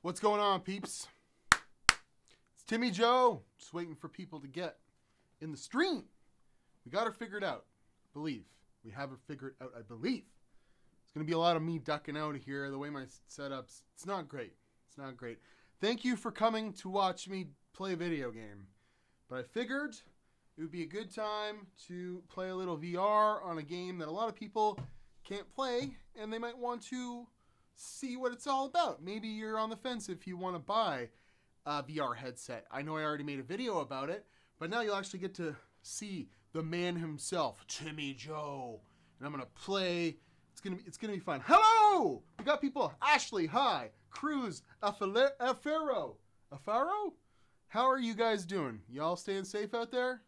What's going on, peeps? It's Timmy Joe. Just waiting for people to get in the stream. We got her figured out, I believe. We have her figured out, I believe. It's going to be a lot of me ducking out of here. The way my setup's, it's not great. It's not great. Thank you for coming to watch me play a video game. But I figured it would be a good time to play a little VR on a game that a lot of people can't play, and they might want to see what it's all about. Maybe you're on the fence if you want to buy a VR headset. I know I already made a video about it, but now you'll actually get to see the man himself, Timmy Joe. And I'm gonna play. It's gonna be fun. Hello! We got people. Ashley, hi. Cruz, Afaro. How are you guys doing? Y'all staying safe out there?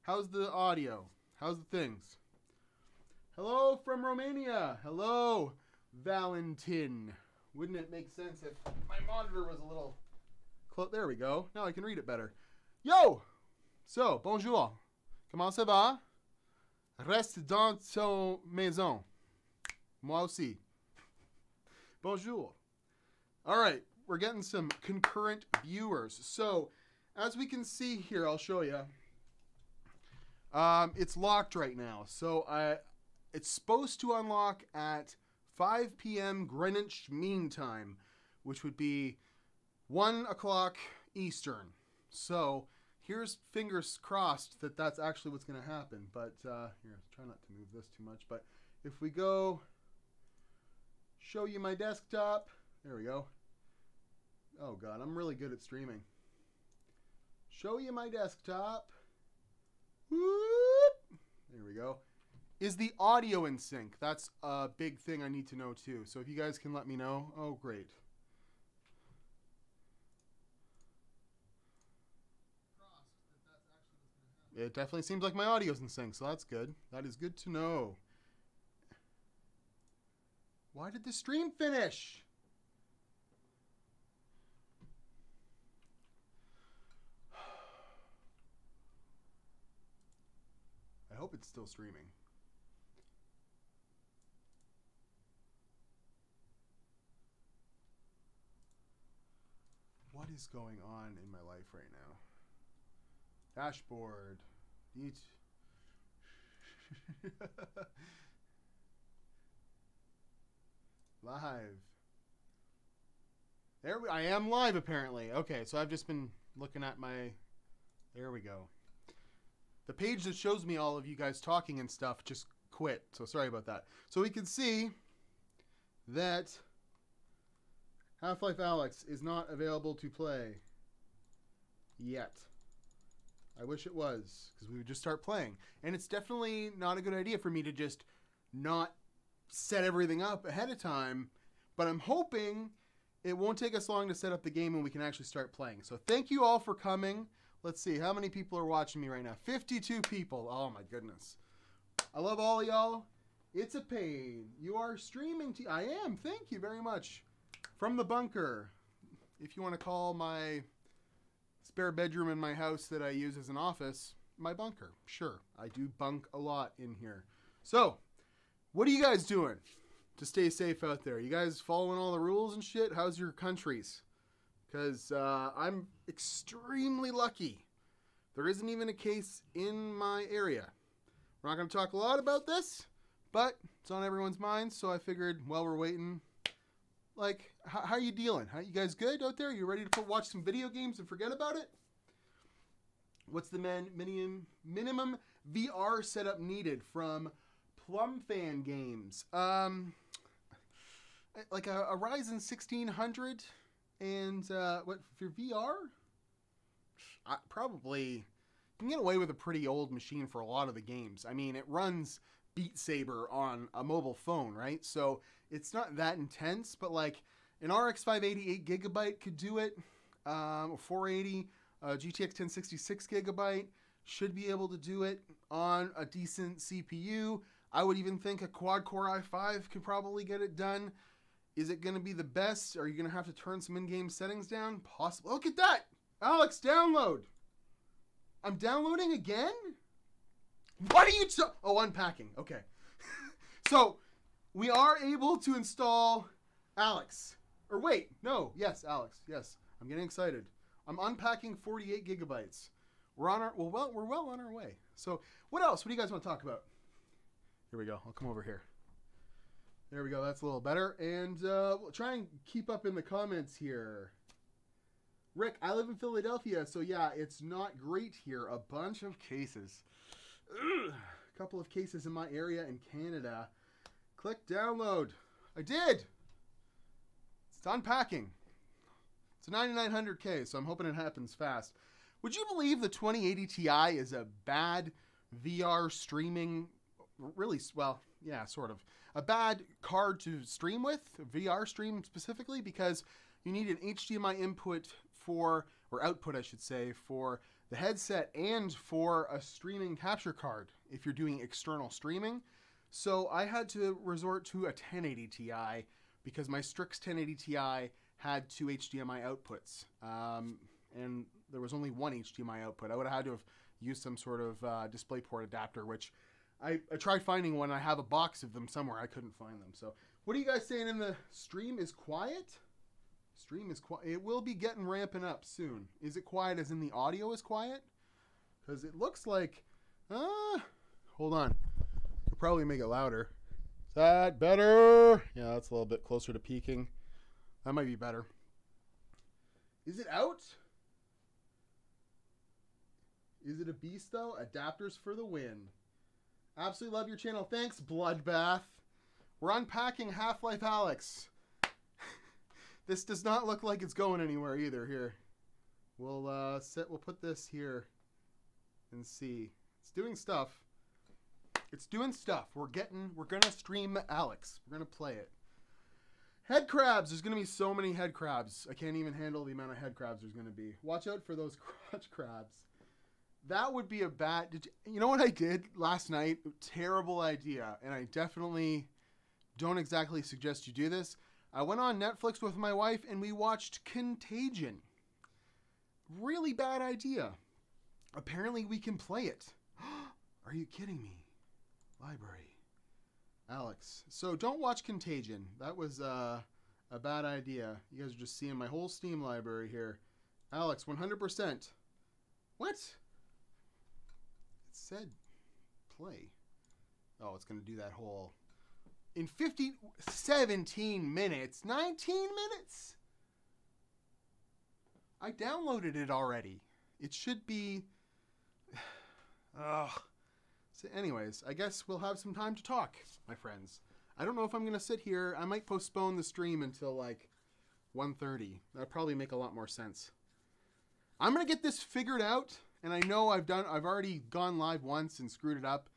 How's the audio? How's the things? Hello from Romania. Hello. Valentin. Wouldn't it make sense if my monitor was a little close? There we go. Now I can read it better. Yo! So, bonjour. Comment ça va? Reste dans ton maison. Moi aussi. Bonjour. All right. We're getting some concurrent viewers. So, as we can see here, I'll show you. It's locked right now. So, it's supposed to unlock at 5 p.m. Greenwich Mean Time, which would be 1 o'clock Eastern. So here's fingers crossed that that's actually what's going to happen. But here, try not to move this too much. But if we go show you my desktop, there we go. Oh, God, I'm really good at streaming. Show you my desktop. Whoop. There we go. Is the audio in sync? That's a big thing I need to know too. So if you guys can let me know, oh great. It definitely seems like my audio's in sync, so that's good. That is good to know. Why did the stream finish? I hope it's still streaming. What is going on in my life right now? Dashboard. Live. There I am live apparently. Okay, so I've just been looking at my, there we go. The page that shows me all of you guys talking and stuff just quit. So sorry about that. So we can see that Half-Life Alyx is not available to play yet. I wish it was, because we would just start playing. And it's definitely not a good idea for me to just not set everything up ahead of time, but I'm hoping it won't take us long to set up the game and we can actually start playing. So thank you all for coming. Let's see, how many people are watching me right now? 52 people. Oh my goodness. I love all y'all. It's a pain. You are streaming to, I am, thank you very much. From the bunker, if you want to call my spare bedroom in my house that I use as an office, my bunker. Sure, I do bunk a lot in here. So, what are you guys doing to stay safe out there? You guys following all the rules and shit? How's your countries? Because I'm extremely lucky. There isn't even a case in my area. We're not going to talk a lot about this, but it's on everyone's mind, so I figured while we're waiting, like, how are you dealing? How, you guys good out there? You ready to watch some video games and forget about it? What's the minimum VR setup needed from Plumfan Games? Like a Ryzen 1600 and what, for VR? Probably, you can get away with a pretty old machine for a lot of the games. I mean, it runs Beat Saber on a mobile phone, right? So it's not that intense, but like an RX 580 8GB could do it, 480, GTX 1066 gigabyte should be able to do it on a decent CPU. I would even think a quad-core i5 could probably get it done. Is it going to be the best? Are you going to have to turn some in-game settings down? Possible. Look at that! Alyx, download! I'm downloading again? What are you unpacking. Okay. So, we are able to install Alyx. Or wait, no, yes, Alyx, yes. I'm getting excited. I'm unpacking 48 gigabytes. We're on our, well, we're well on our way. So what else? What do you guys want to talk about? Here we go. I'll come over here. There we go. That's a little better. And we'll try and keep up in the comments here. Rick, I live in Philadelphia, so yeah, it's not great here. A bunch of cases. Ugh. A couple of cases in my area in Canada. Click download. I did. It's unpacking. It's a 9900K, so I'm hoping it happens fast. Would you believe the 2080 Ti is a bad VR streaming, really, well, yeah, sort of, a bad card to stream with, VR stream specifically, because you need an HDMI input for, or output, I should say, for the headset and for a streaming capture card if you're doing external streaming. So I had to resort to a 1080 Ti because my Strix 1080 Ti had 2 HDMI outputs. And there was only 1 HDMI output. I would have had to have used some sort of DisplayPort adapter, which I tried finding one. I have a box of them somewhere. I couldn't find them. So what are you guys saying in the stream is quiet? Stream is quiet. It will be getting ramping up soon. Is it quiet as in the audio is quiet? Because it looks like, hold on. Could probably make it louder. Is that better? Yeah, that's a little bit closer to peaking. That might be better. Is it out? Is it a beast though? Adapters for the win. Absolutely love your channel. Thanks, Bloodbath. We're unpacking Half-Life Alyx. This does not look like it's going anywhere either. Here, we'll we'll put this here and see. It's doing stuff. It's doing stuff. We're gonna stream Alyx. We're gonna play it. Head crabs. There's gonna be so many head crabs. I can't even handle the amount of head crabs there's gonna be. Watch out for those crotch crabs. That would be a bad. You know what I did last night? Terrible idea, and I definitely don't exactly suggest you do this. I went on Netflix with my wife and we watched Contagion. Really bad idea. Apparently we can play it. Are you kidding me? Library. Alyx. So don't watch Contagion. That was a bad idea. You guys are just seeing my whole Steam library here. Alyx, 100%. What? It said play. Oh, it's going to do that whole... In 17 minutes, 19 minutes? I downloaded it already. It should be, So anyways, I guess we'll have some time to talk, my friends. I don't know if I'm gonna sit here. I might postpone the stream until like 1:30. That'd probably make a lot more sense. I'm gonna get this figured out. And I know I've already gone live once and screwed it up.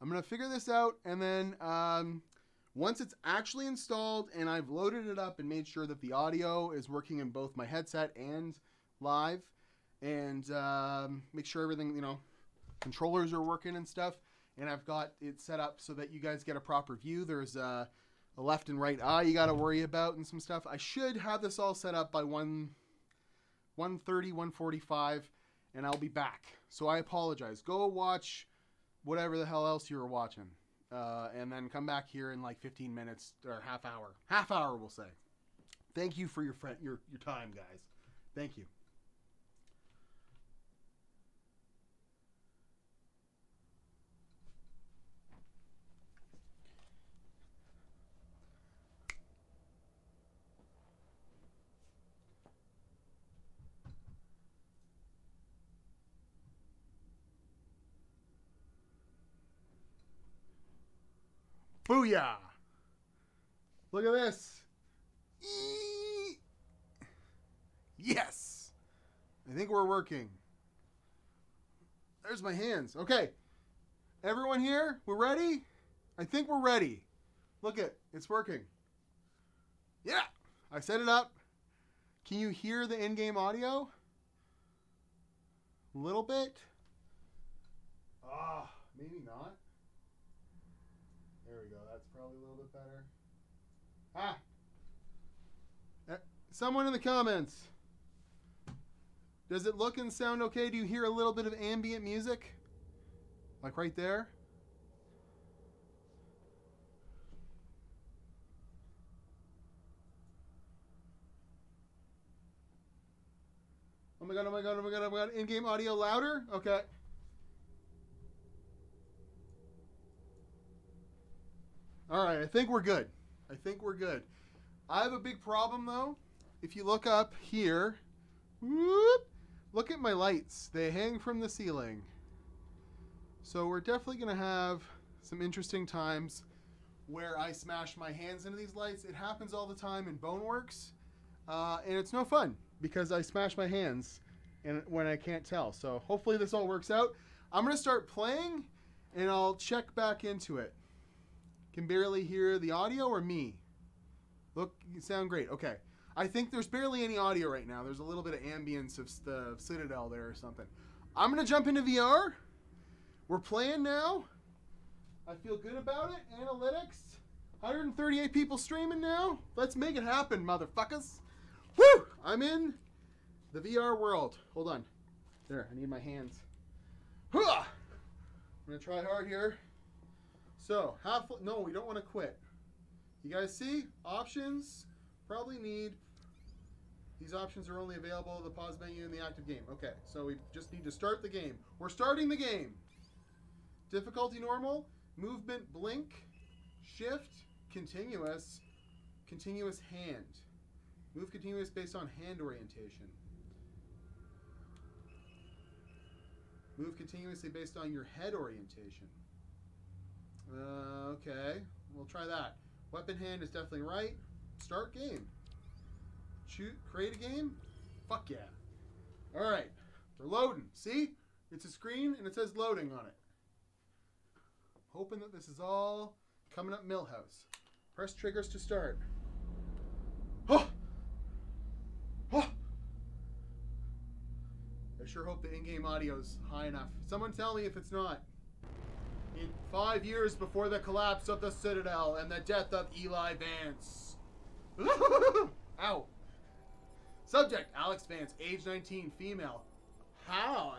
I'm gonna figure this out and then, once it's actually installed and I've loaded it up and made sure that the audio is working in both my headset and live and make sure everything, you know, controllers are working and stuff. And I've got it set up so that you guys get a proper view. There's a left and right eye you got to worry about and some stuff. I should have this all set up by 1:30, 1:45, and I'll be back. So I apologize. Go watch whatever the hell else you were watching. And then come back here in like 15 minutes or half hour we'll say. Thank you for your time, guys. Thank you. Booyah! Look at this. Eee! Yes! I think we're working. There's my hands. Okay. Everyone here? We're ready? I think we're ready. Look at, it's working. Yeah! I set it up. Can you hear the in-game audio? A little bit? Ah, maybe not. There we go. That's probably a little bit better. Ah! Someone in the comments. Does it look and sound okay? Do you hear a little bit of ambient music? Like right there? my god, oh my god, oh my god, oh my god. In-game audio louder? Okay. Alright, I think we're good. I think we're good. I have a big problem, though. If you look up here, whoop, look at my lights. They hang from the ceiling. So we're definitely going to have some interesting times where I smash my hands into these lights. It happens all the time in Boneworks, and it's no fun because I smash my hands and when I can't tell. So hopefully this all works out. I'm going to start playing, and I'll check back into it. Can barely hear the audio or me? Look, you sound great. Okay. I think there's barely any audio right now. There's a little bit of ambience of the Citadel there or something. I'm going to jump into VR. We're playing now. I feel good about it. Analytics. 138 people streaming now. Let's make it happen, motherfuckers. Woo! I'm in the VR world. Hold on. There, I need my hands. I'm going to try hard here. So, no, we don't want to quit. You guys see? Options. Probably need... These options are only available, the pause menu and the active game. Okay, so we just need to start the game. We're starting the game. Difficulty normal. Movement blink. Shift. Continuous. Continuous hand. Move continuous based on hand orientation. Move continuously based on your head orientation. Okay, we'll try that. Weapon hand is definitely right. Start game. Shoot, create a game? Fuck yeah. Alright, we're loading. See? It's a screen and it says loading on it. Hoping that this is all coming up Millhouse. Press triggers to start. Oh! Oh! I sure hope the in-game audio is high enough. Someone tell me if it's not. In 5 years before the collapse of the Citadel and the death of Eli Vance. Ow. Subject, Alyx Vance, age 19, female. How?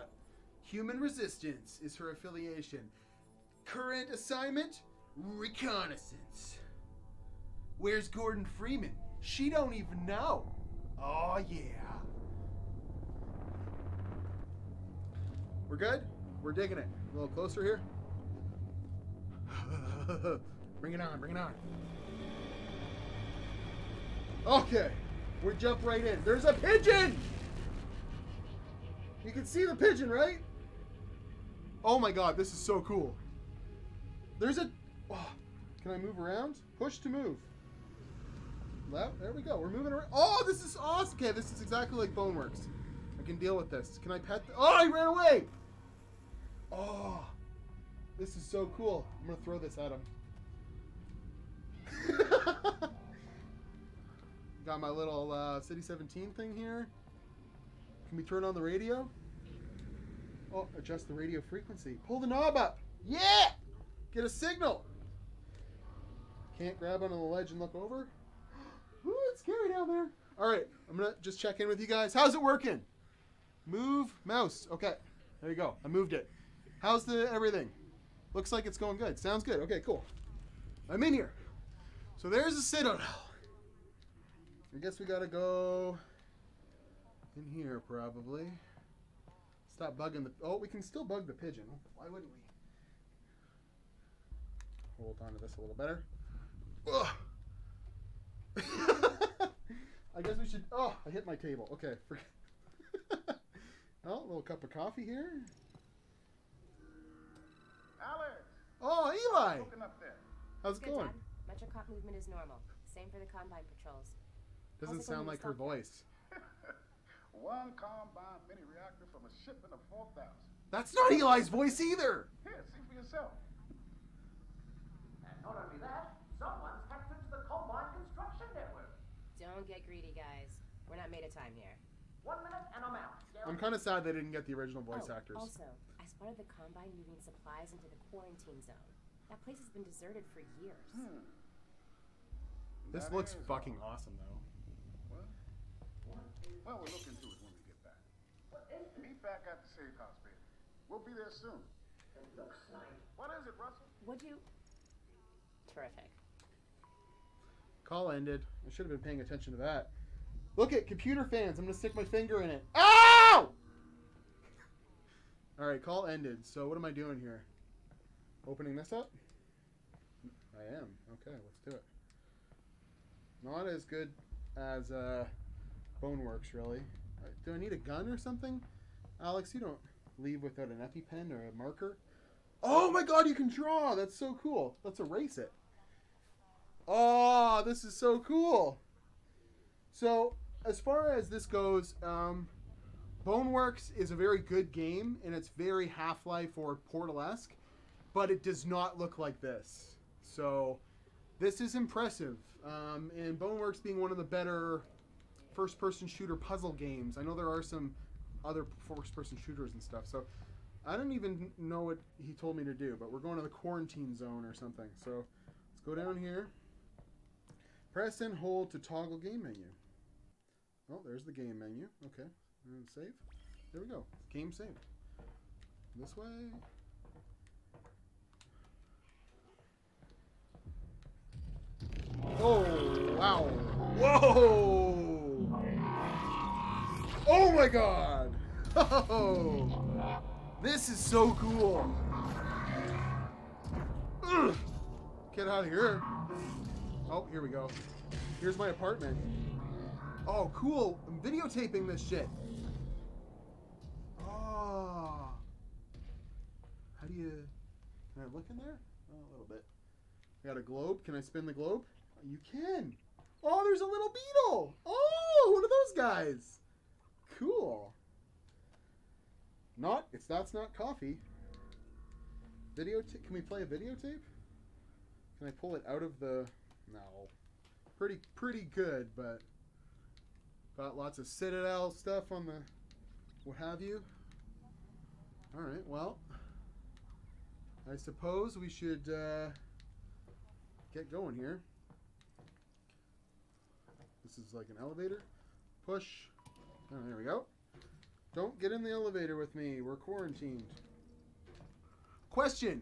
Human resistance is her affiliation. Current assignment, reconnaissance. Where's Gordon Freeman? She don't even know. Oh, yeah. We're good? We're digging it. A little closer here. Bring it on, bring it on. Okay, we jump right in. There's a pigeon! You can see the pigeon, right? Oh my god, this is so cool. There's a... Oh, can I move around? Push to move. Left, there we go, we're moving around. Oh, this is awesome! Okay, this is exactly like Boneworks. I can deal with this. Can I pet the... Oh, he ran away! Oh... This is so cool. I'm going to throw this at him. Got my little City 17 thing here. Can we turn on the radio? Oh, adjust the radio frequency. Pull the knob up. Yeah! Get a signal. Can't grab onto the ledge and look over. Ooh, it's scary down there. All right, I'm going to just check in with you guys. How's it working? Move mouse. Okay, there you go. I moved it. How's the everything? Looks like it's going good. Sounds good. Okay, cool. I'm in here. So there's a Citadel. I guess we gotta go in here probably. Stop bugging the... Oh, we can still bug the pigeon. Why wouldn't we? Hold on to this a little better. I guess we should... Oh, I hit my table. Okay. Oh, a little cup of coffee here. Alyx. Oh, Eli! How's it going? Metrocop movement is normal. Same for the Combine patrols. Doesn't sound like her voice. One Combine mini reactor from a shipment of 4,000. That's not Eli's voice either! Here, see for yourself. And not only that, someone's hacked into the Combine construction network. Don't get greedy, guys. We're not made of time here. 1 minute and I'm out. I'm kind of sad they didn't get the original voice actors. Also, I spotted the Combine moving supplies into the quarantine zone. That place has been deserted for years. Hmm. This that looks fucking awesome, though. What? Well, we'll look into it when we get back. Meet back at the safe house, baby. We'll be there soon. It looks nice. What is it, Russell? Would you? Terrific. Call ended. I should have been paying attention to that. Look at computer fans. I'm going to stick my finger in it. Ow! Alright, call ended. So what am I doing here? Opening this up? I am. Okay, let's do it. Not as good as Boneworks, really. Right, do I need a gun or something? Alyx, you don't leave without an EpiPen or a marker. Oh my god, you can draw! That's so cool. Let's erase it. Oh, this is so cool. So, as far as this goes, Boneworks is a very good game, and it's very Half-Life or Portal-esque, but it does not look like this. So, this is impressive. And Boneworks being one of the better first-person shooter puzzle games. I know there are some other first-person shooters and stuff, so I don't even know what he told me to do, but we're going to the quarantine zone or something. So, let's go down here. Press and hold to toggle game menu. Oh, there's the game menu. Okay, and save. There we go. Game saved. This way. Oh, wow. Whoa! Oh my god! Oh, this is so cool! Ugh. Get out of here. Oh, here we go. Here's my apartment. Oh, cool. I'm videotaping this shit. Oh. How do you... Can I look in there? Oh, a little bit. I got a globe. Can I spin the globe? Oh, you can. Oh, there's a little beetle. Oh, one of those guys. Cool. Not... It's... That's not coffee. Videotape. Can we play a videotape? Can I pull it out of the... No. Pretty good, but got lots of Citadel stuff on the what have you. Alright, well, I suppose we should get going here. This is like an elevator. Push. Oh, there we go. Don't get in the elevator with me. We're quarantined. Question.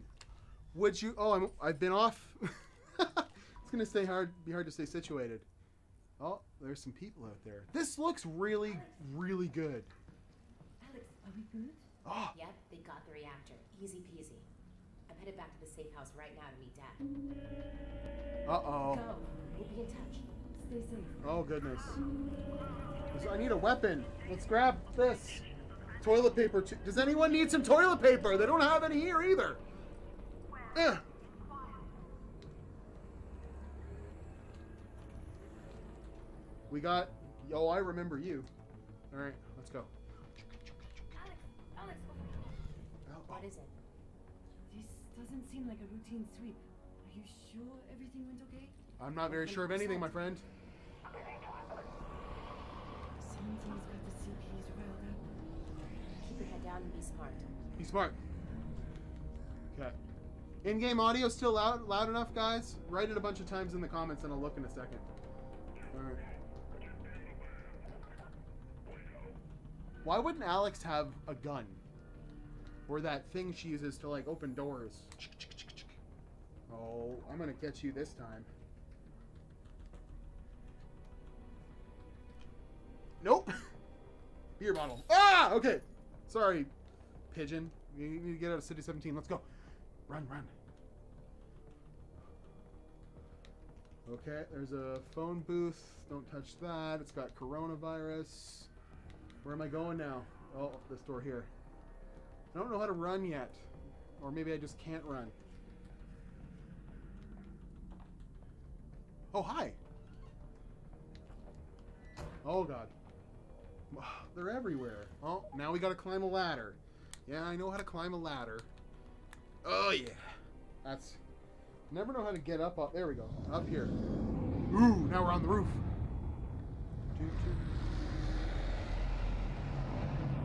Would you... Oh, I've been off. It's going to be hard to stay situated. Oh, there's some people out there. This looks really, really good. Alyx, are we good? Oh. Yep, they got the reactor. Easy peasy. I'm headed back to the safe house right now to meet Dad. Uh-oh. Go. We'll be in touch. Stay safe. Oh, goodness. I need a weapon. Let's grab this. Toilet paper. Does anyone need some toilet paper? They don't have any here either. Ugh. We got... Yo, I remember you. All right, let's go. Alyx, oh, what is it? This doesn't seem like a routine sweep. Are you sure everything went okay? I'm not very sure of anything, my friend. Something's got the CPs riled up. Keep your head down and be smart. Be smart. Okay. In-game audio still loud enough, guys? Write it a bunch of times in the comments and I'll look in a second. All right. Why wouldn't Alyx have a gun? Or that thing she uses to, like, open doors. Oh, I'm gonna get you this time. Nope! Beer bottle. Ah! Okay. Sorry, pigeon. You need to get out of City 17. Let's go. Run, run. Okay, there's a phone booth. Don't touch that. It's got coronavirus. Where am I going now? Oh, this door here. I don't know how to run yet. Or maybe I just can't run. Oh, hi! Oh, God. They're everywhere. Oh, now we gotta climb a ladder. Yeah, I know how to climb a ladder. Oh, yeah. That's... Never know how to get up... There we go. Up here. Ooh, now we're on the roof.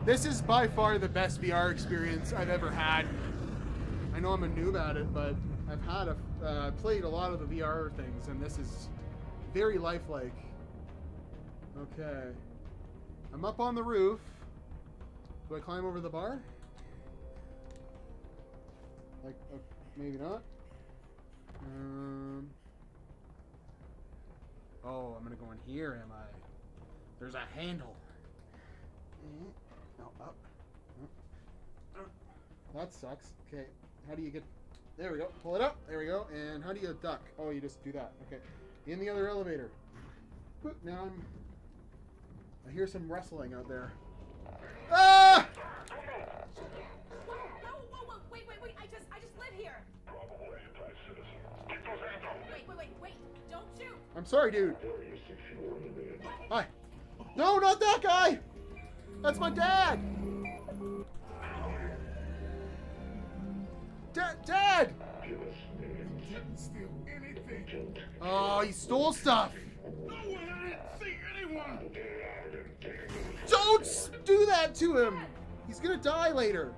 This is by far the best VR experience I've ever had. I know I'm a noob at it, but I've had played a lot of the VR things, and this is very lifelike. Okay. I'm up on the roof. Do I climb over the bar? Like, maybe not. Oh, I'm gonna go in here, am I? There's a handle. No, up. That sucks. Okay, how do you get... There we go. Pull it up. There we go. And how do you duck? Oh, you just do that. Okay. In the other elevator. Boop. Now I'm... I hear some wrestling out there. Ah! No, whoa, whoa, wait. I just live here. Probably a tight citizen. Keep those hands up. Wait. Don't shoot. I'm sorry, dude. Hi. No, not that guy. That's my dad. Dad! Didn't steal anything. Oh, he stole stuff. No one, I didn't see anyone. Don't do that to him. He's gonna die later.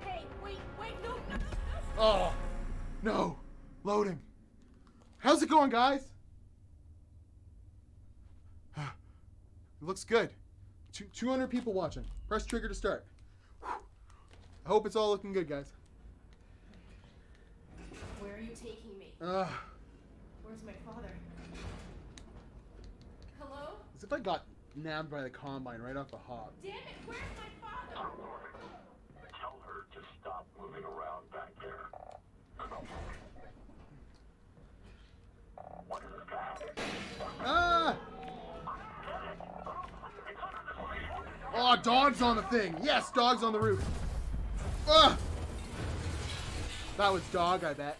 Hey, wait, no. Oh, no. Loading. How's it going, guys? It looks good. 200 people watching. Press trigger to start. I hope it's all looking good, guys. Where are you taking me? Where's my father? Hello? As if I got nabbed by the Combine right off the hop. Damn it, where's my father? Oh, Lord. Tell her to stop moving around back there. Come on. What is that? Ah! Oh, dog's on the thing. Yes, dog's on the roof. Ugh. That was dog, I bet.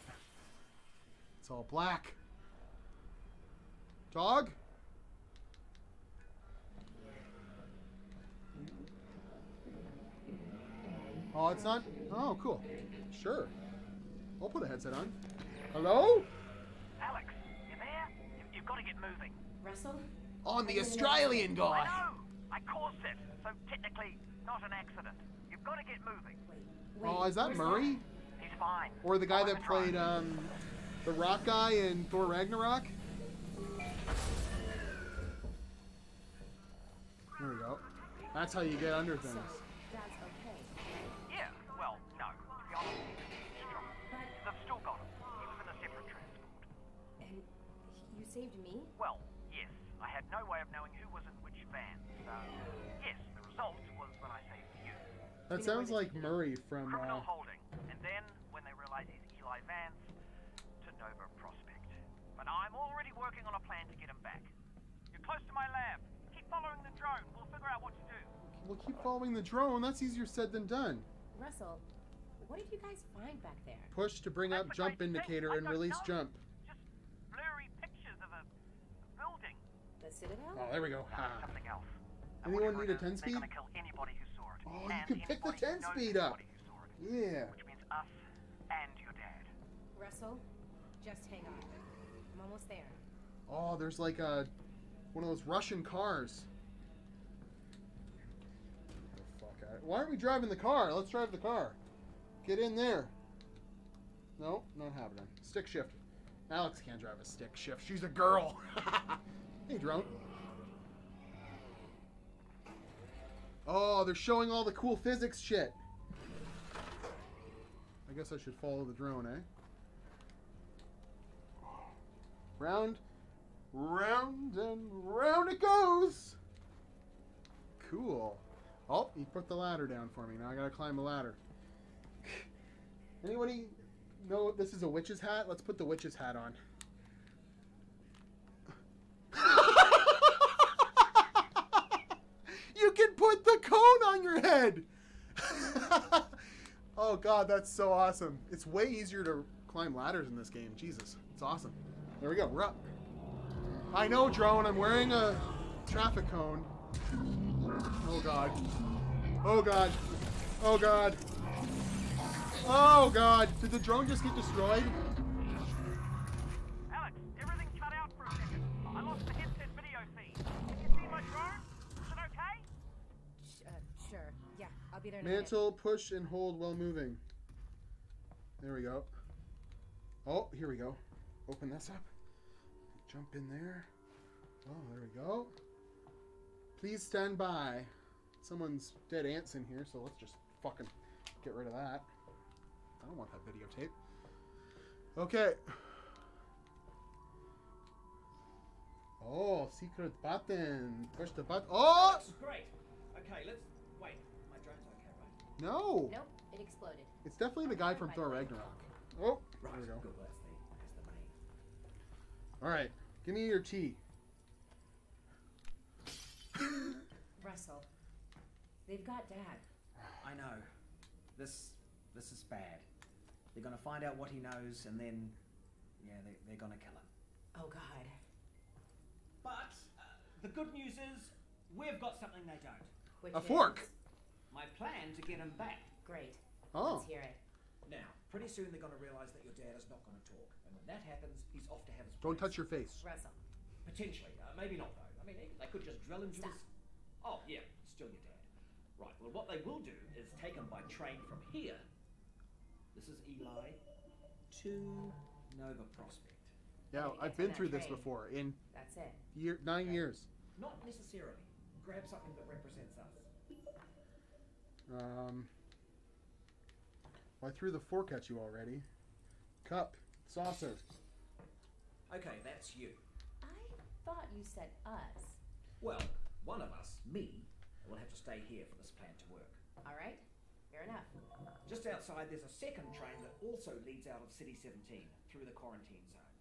It's all black. Dog? Oh, it's not? Oh, cool. Sure. I'll put a headset on. Hello? Alyx, you there? You've got to get moving. Russell? On the Australian guy. I know. I caused it, so technically not an accident. You've got to get moving. Oh, is that Murray? He's fine. Or the guy that played the rock guy in Thor Ragnarok? There we go. That's how you get under things. That's okay. Yeah, well, no. To be honest, they've still got him. He was in a separate transport. And you saved me? Well, yes. I had no way of knowing who was in which van. So, yes, the result was that I saved. That sounds like Murray from Criminal Holding, and then when they realize he's Eli Vance, to Nova Prospect. But I'm already working on a plan to get him back. You're close to my lab. Keep following the drone. We'll figure out what to do. We'll keep following the drone. That's easier said than done. Russell, what did you guys find back there? Push to bring up jump indicator and release jump. Just blurry pictures of a building. The Citadel? Oh, there we go. Ha. Something else. Anyone need a 10 speed? Oh, you can pick the 10-speed up. Yeah. Which means us and your dad. Russell, just hang on. I'm almost there. Oh, there's like a one of those Russian cars. Get the fuck out of it. Why aren't we driving the car? Let's drive the car. Get in there. No, not happening. Stick shift. Alyx can't drive a stick shift. She's a girl. Hey, drone. Oh, they're showing all the cool physics shit. I guess I should follow the drone, eh? Round and round it goes. Cool. Oh, he put the ladder down for me. Now I gotta climb the ladder. Anybody know if this is a witch's hat? Let's put the witch's hat on. Put the cone on your head. Oh god, that's so awesome. It's way easier to climb ladders in this game. Jesus, it's awesome. There we go, we're up. I know, drone, I'm wearing a traffic cone. Oh god. Oh god. Oh god. Oh god. Did the drone just get destroyed? Alyx, everything cut out for a second. I lost the headset video feed. Can you see my drone? Sure. Yeah, I'll be there in a minute. Mantle, push and hold while moving. There we go. Oh, here we go. Open this up. Jump in there. Oh, there we go. Please stand by. Someone's dead ants in here, so let's just fucking get rid of that. I don't want that videotape. Okay. Oh, secret button. Push the button. Oh! Great. Okay, let's... Wait, my No. Nope. It exploded. It's definitely the guy from Thor Ragnarok. Oh, there we go. All right. Give me your tea. Russell, they've got Dad. I know. This is bad. They're going to find out what he knows, and then, yeah, they're going to kill him. Oh, God. But the good news is we've got something they don't. Which is fork. My plan to get him back. Great. Oh. Let's hear it. Now, pretty soon they're going to realise that your dad is not going to talk. And when that happens, he's off to have his Don't touch your face. Russell. Potentially. Maybe not, though. I mean, they could just drill into his... Oh, yeah. Still your dad. Right. Well, what they will do is take him by train from here. This is Eli to Nova Prospect. Yeah, I've been through this before. In That's it. Year, nine okay. years. Not necessarily. Grab something that represents us. Well, I threw the fork at you already. Cup. Saucer. Okay, that's you. I thought you said us. Well, one of us, me, will have to stay here for this plan to work. All right. Fair enough. Just outside, there's a second train that also leads out of City 17 through the quarantine zone.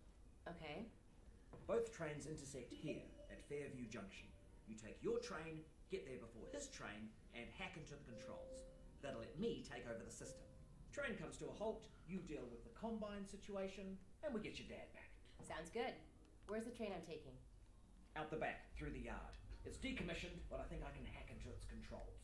Okay. Both trains intersect here at Fairview Junction. You take your train, get there before his train, and hack into the controls. That'll let me take over the system. Train comes to a halt, you deal with the Combine situation, and we get your dad back. Sounds good. Where's the train I'm taking? Out the back, through the yard. It's decommissioned, but I think I can hack into its controls.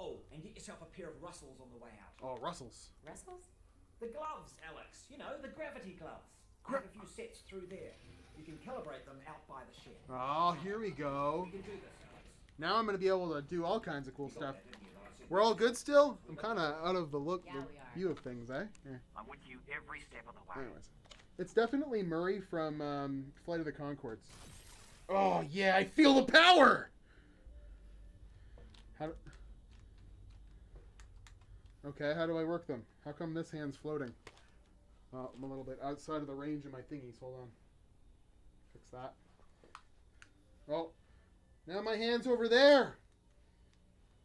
Oh, and get yourself a pair of Russells on the way out. Oh, Russells. Russells? The gloves, Alyx. You know, the gravity gloves. Grab a few sets through there. You can calibrate them out by the shed. Oh, here we go. You can do this, Alyx. Now I'm going to be able to do all kinds of cool stuff. We're all good still? I'm kind of out of the look, yeah, the view of things, eh? Yeah. I'm with you every step of the way. Anyways. It's definitely Murray from Flight of the Conchords. Oh, yeah, I feel the power! How do... Okay, how do I work them? How come this hand's floating? I'm a little bit outside of the range of my thingies. Hold on. Fix that. Oh, now my hand's over there!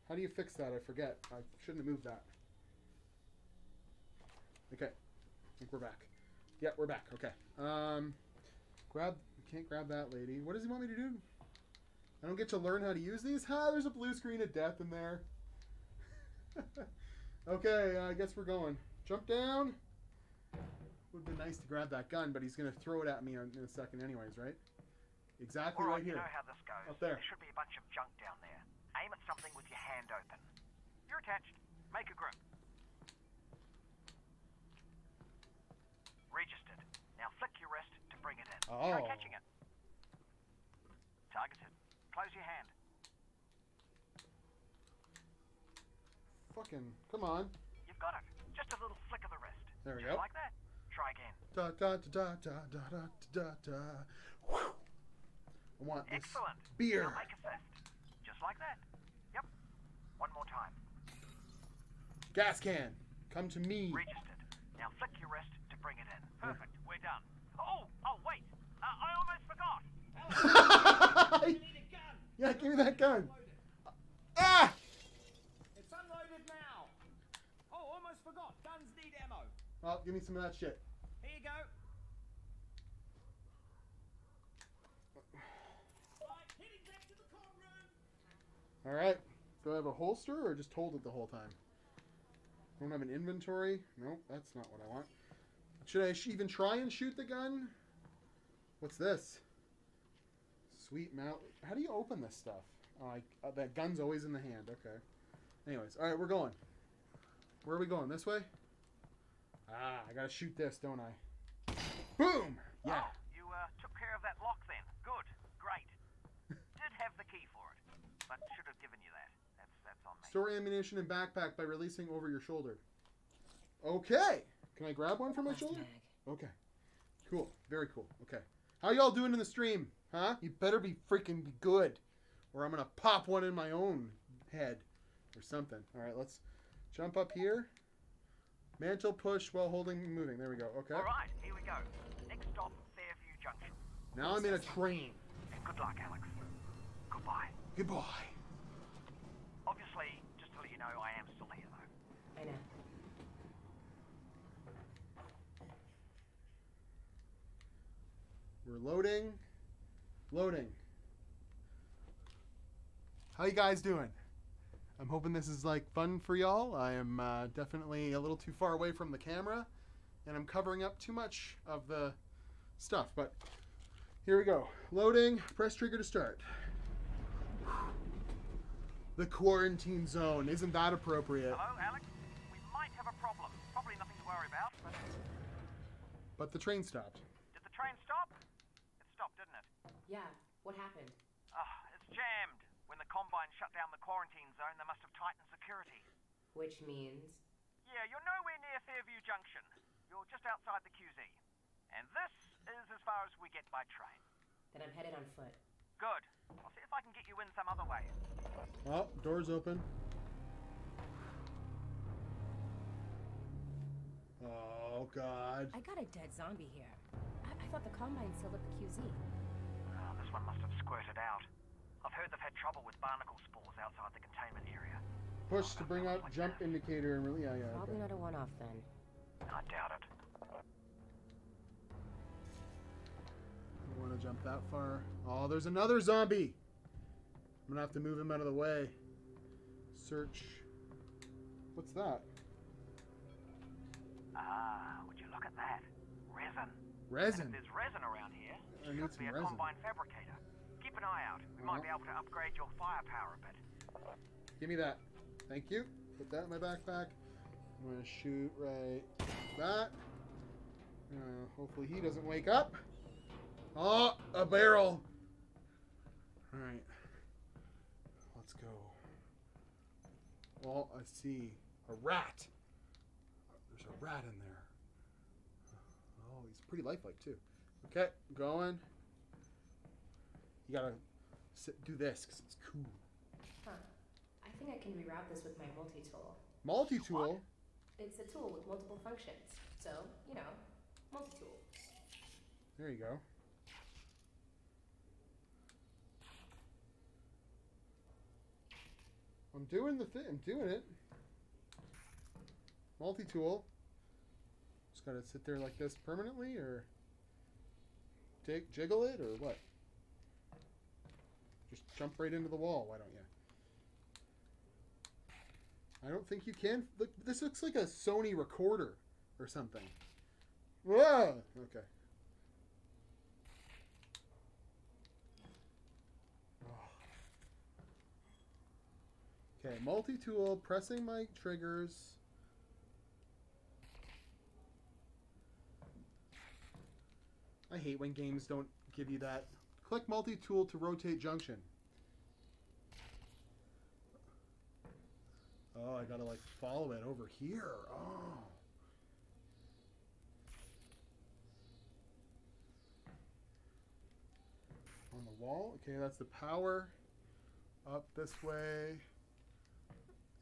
How do you fix that? I forget. I shouldn't have moved that. Okay. I think we're back. Yeah, we're back. Okay. Grab... Can't grab that lady. What does he want me to do? I don't get to learn how to use these? Ha, there's a blue screen of death in there. Okay, I guess we're going. Jump down. Would have been nice to grab that gun, but he's going to throw it at me in a second anyways, right? Exactly right here. You know how this goes. Up there. There should be a bunch of junk down there. Aim at something with your hand open. You're attached. Make a grip. Registered. Now flick your wrist to bring it in. Oh. Try catching it. Targeted. Close your hand. Fucking, come on. You've got it. Just a little flick of the wrist. There we go. Like that. Try again. Da da da da da da da da. Whew. I want this beer. Now make a fist. Just like that. Yep. One more time. Gas can. Come to me. Registered. Now flick your wrist to bring it in. Perfect. Yeah. We're done. Oh, wait. I almost forgot. You need a gun. Yeah, give me that gun. Ah! Forgot. Guns need ammo. Well, give me some of that shit. Here you go. Right, heading back to the comm room. All right. Do I have a holster or just hold it the whole time? I don't have an inventory. Nope, that's not what I want. Should I even try and shoot the gun? What's this? Sweet mount. How do you open this stuff? Oh, that gun's always in the hand. Okay. Anyways, all right, we're going. Where are we going? This way? Ah, I gotta shoot this, don't I? Boom! Yeah. Oh, you took care of that lock then. Good. Great. Did have the key for it, but should have given you that. That's on me. Store ammunition and backpack by releasing over your shoulder. Okay. Can I grab one from my shoulder? Okay. Cool. Very cool. Okay. How y'all doing in the stream? Huh? You better be freaking good, or I'm gonna pop one in my own head or something. All right, let's... Jump up here. Mantle push while holding and moving. There we go. Okay. All right, here we go. Next stop, Fairview Junction. Now I'm in a train. And good luck, Alyx. Goodbye. Goodbye. Obviously, just to let you know, I am still here though. I know. We're loading. Loading. How you guys doing? I'm hoping this is like fun for y'all. I am definitely a little too far away from the camera and I'm covering up too much of the stuff, but here we go. Loading, press trigger to start. The quarantine zone, isn't that appropriate? Hello, Alyx. We might have a problem. Probably nothing to worry about, but... But the train stopped. Did the train stop? It stopped, didn't it? Yeah, what happened? It's jammed. When the Combine shut down the quarantine zone, they must have tightened security. Which means? Yeah, you're nowhere near Fairview Junction. You're just outside the QZ. And this is as far as we get by train. Then I'm headed on foot. Good. I'll see if I can get you in some other way. Oh, door's open. Oh, God. I got a dead zombie here. I thought the Combine sealed up the QZ. Oh, this one must have squirted out. I've heard they've had trouble with barnacle spores outside the containment area. Push to bring out jump indicator and really... Yeah, probably okay. Not a one-off then. I doubt it. I want to jump that far. Oh, there's another zombie! I'm gonna have to move him out of the way. Search. What's that? Ah, would you look at that? Resin. Resin? And if there's resin around here, it could be a Combine fabricator. Keep an eye out. We might be able to upgrade your firepower a bit. Give me that. Thank you. Put that in my backpack. I'm gonna shoot right that. Hopefully he doesn't wake up. Oh, a barrel. All right, let's go. Oh, I see a rat. There's a rat in there. Oh, he's pretty lifelike too. Okay, going. You gotta do this because it's cool. Huh. I think I can reroute this with my multi-tool. Multi-tool? What? It's a tool with multiple functions. So, you know, multi-tool. There you go. I'm doing the thing. I'm doing it. Multi-tool. Just gotta sit there like this permanently or jiggle it or what? Just jump right into the wall, why don't you? I don't think you can. Look, this looks like a Sony recorder or something. Whoa! Okay. Oh. Okay, multi-tool, pressing my triggers. I hate when games don't give you that. Click multi-tool to rotate junction. Oh, I gotta like follow it over here. Oh. On the wall. Okay, that's the power. Up this way.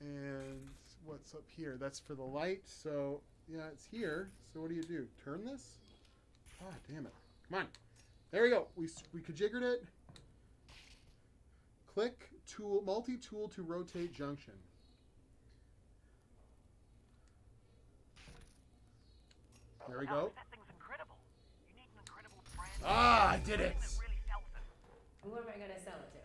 And what's up here? That's for the light. So, yeah, it's here. So what do? Turn this? God damn it. Come on. There we go. We jiggered it. Click tool, multi-tool to rotate junction. There we go. That thing's incredible. You need an incredible brand. Ah, I did it. Really it. Who am I gonna sell it to?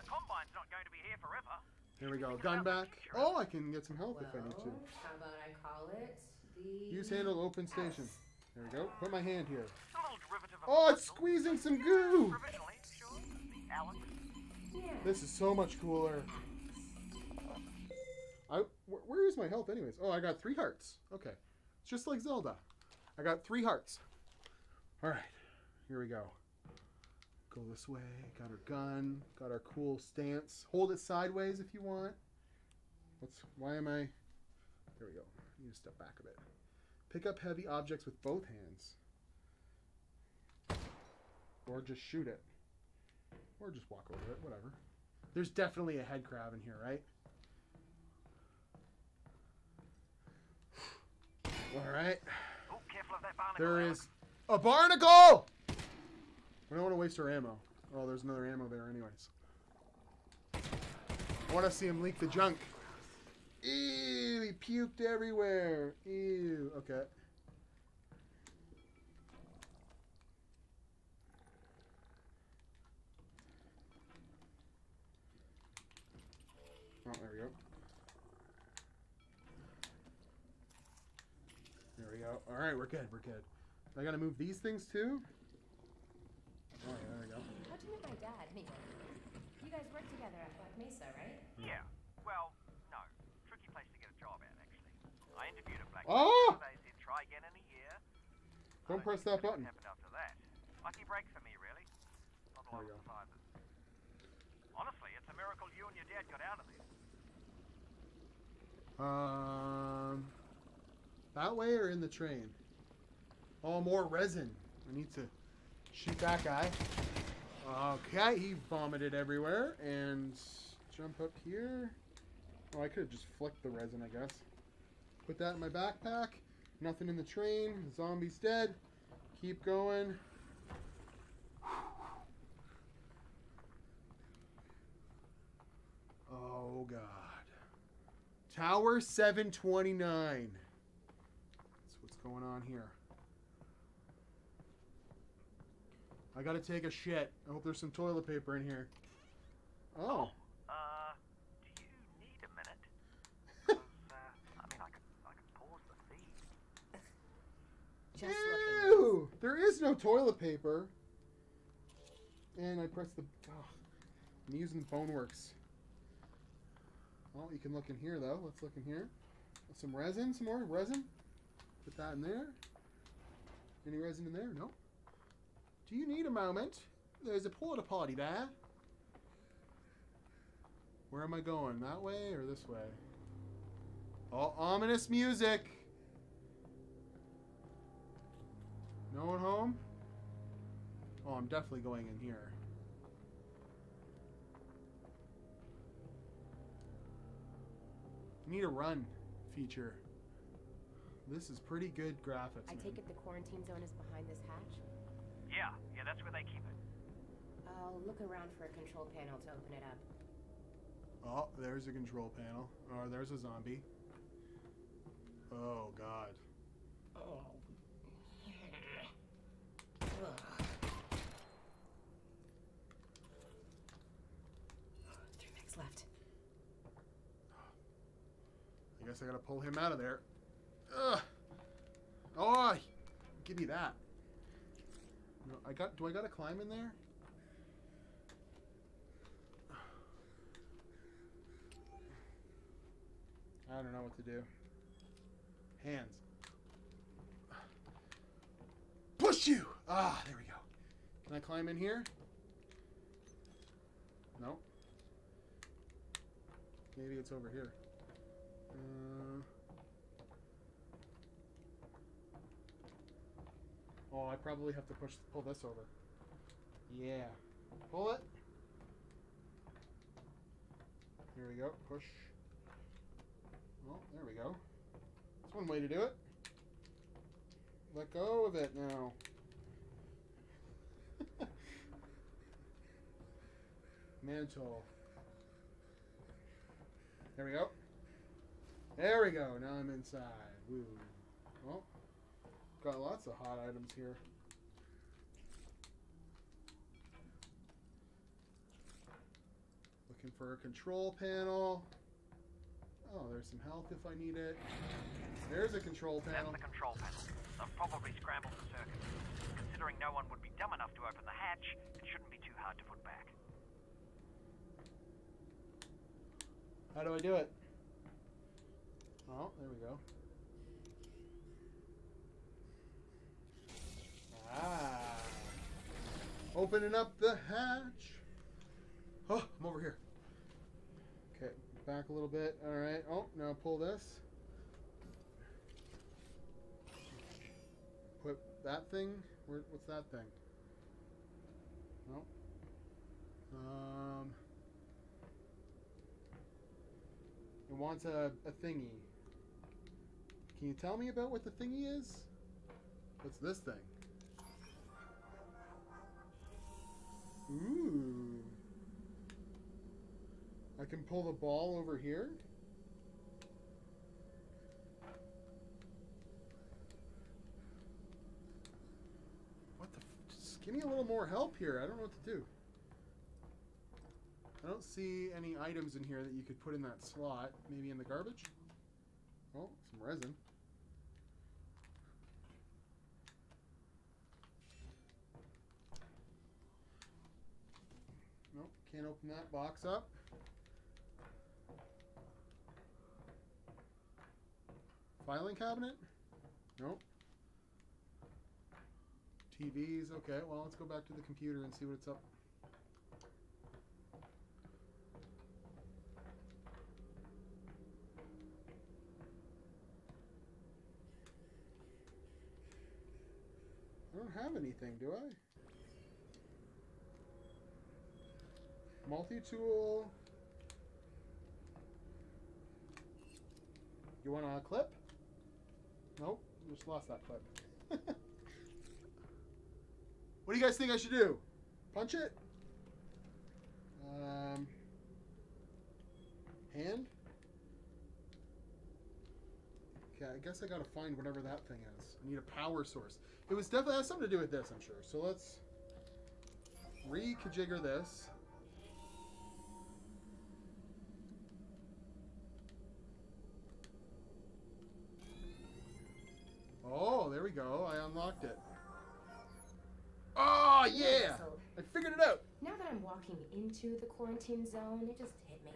The Combine's not going to be here forever. Here we go. Gun back. Oh, I can get some help if I need to. How about I call it the? Use handle open station. There we go. Put my hand here. Oh, it's squeezing some goo! This is so much cooler. Where is my health anyways? Oh, I got 3 hearts. Okay. It's just like Zelda. I got 3 hearts. Alright. Here we go. Go this way. Got our gun. Got our cool stance. Hold it sideways if you want. Why am I... There we go. I need to step back a bit. Pick up heavy objects with both hands. Or just shoot it. Or just walk over it, whatever. There's definitely a head crab in here, right? Alright. Oh, careful of that barnacle. There is a barnacle! We don't want to waste our ammo. Oh, there's another ammo there anyways. I want to see him leak the junk. Ew, he puked everywhere. Ew, okay. Oh, there we go. There we go. All right, we're good, we're good. I gotta move these things too? Oh, yeah, there we go. How'd you meet my dad, anyway? You guys work together at Black Mesa, right? Yeah. Well, no. Tricky place to get a job at, actually. I interviewed at Black Mesa. They said try again in a year. Don't press that button. Happened after that. Lucky break for me, really. Not a lot of survivors. Honestly, it's a miracle you and your dad got out of this. That way or in the train? Oh, more resin. I need to shoot that guy. Okay, he vomited everywhere. And jump up here. Oh, I could have just flicked the resin, I guess. Put that in my backpack. Nothing in the train. The zombie's dead. Keep going. Oh, God. Tower 729. That's what's going on here. I gotta take a shit. I hope there's some toilet paper in here. Oh. Do you need a minute? Because, I mean, I can pause the feed. Just ew! There is no toilet paper. And I press the... Oh, I'm using Boneworks. Well, you can look in here, though. Let's look in here. Some resin, some more resin. Put that in there. Any resin in there? No. Do you need a moment? There's a porta potty there. Where am I going? That way or this way? Oh, ominous music. No one home? Oh, I'm definitely going in here. Need a run feature. This is pretty good graphics. I take it the quarantine zone is behind this hatch? Yeah, yeah, that's where they keep it. I'll look around for a control panel to open it up. Oh, there's a control panel. Oh, there's a zombie. Oh, God. Oh. Three minutes left. I guess I gotta pull him out of there. Ugh. Oh, give me that. No, I got. Do I gotta climb in there? I don't know what to do. Hands. Push you. Ah, there we go. Can I climb in here? No. Maybe it's over here. Oh, I probably have to pull this over. Yeah. Pull it. Here we go. Push. Well, there we go. That's one way to do it. Let go of it now. Mantle. There we go. There we go. Now I'm inside. Woo. Well, got lots of hot items here. Looking for a control panel. Oh, there's some health if I need it. There's a control panel. That's the control panel. I've probably scrambled the circuit. Considering no one would be dumb enough to open the hatch, it shouldn't be too hard to put back. How do I do it? Oh, there we go. Ah. Opening up the hatch. Oh, I'm over here. Okay, back a little bit. All right. Oh, now pull this. Put that thing. What's that thing? No. It wants a thingy. Can you tell me about what the thingy is? What's this thing? Ooh. I can pull the ball over here. Give me a little more help here. I don't know what to do. I don't see any items in here that you could put in that slot. Maybe in the garbage? Oh, some resin. Nope, can't open that box up. Filing cabinet? Nope. TVs, okay, well, let's go back to the computer and see what it's up. I don't have anything, do I? Multi-tool. You want a clip? Nope, just lost that clip. What do you guys think I should do? Punch it? Hand? Okay, I guess I gotta find whatever that thing is. I need a power source. It was definitely has something to do with this, I'm sure. So let's re-kajigger this. Oh, there we go. I unlocked it. Oh, yeah! I figured it out! Now that I'm walking into the quarantine zone, it just hit me.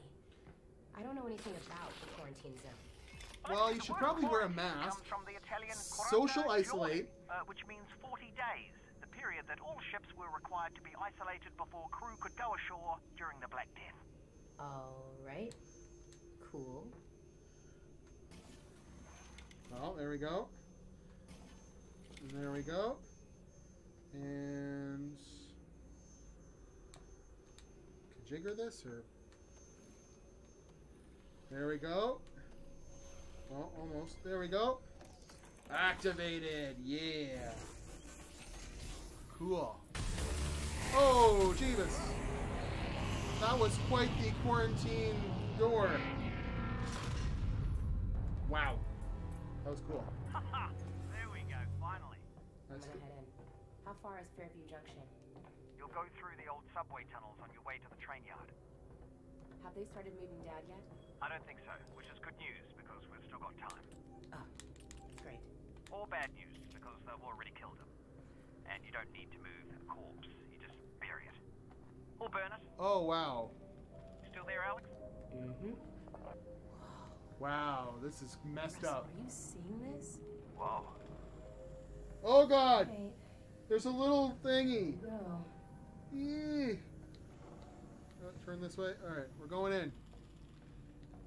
I don't know anything about the quarantine zone. Well, you should probably wear a mask, social isolate, which means 40 days, the period that all ships were required to be isolated before crew could go ashore during the Black Death. All right. Cool. Well, there we go. There we go. And jigger this, or there we go. Oh, almost. There we go. Activated. Yeah. Cool. Oh, Jeebus. That was quite the quarantine door. Wow. That was cool. There we go. Finally. Nice. How far is Fairview Junction? You'll go through the old subway tunnels on your way to the train yard. Have they started moving Dad yet? I don't think so, which is good news because we've still got time. Oh, great. Or bad news because they've already killed him. And you don't need to move a corpse, you just bury it. Or burn it. Oh, wow. Still there, Alyx? Mm-hmm. Wow, this is messed up. Are you seeing this? Whoa. Oh, God! Wait. There's a little thingy. No. Eee. Oh, turn this way. All right, we're going in.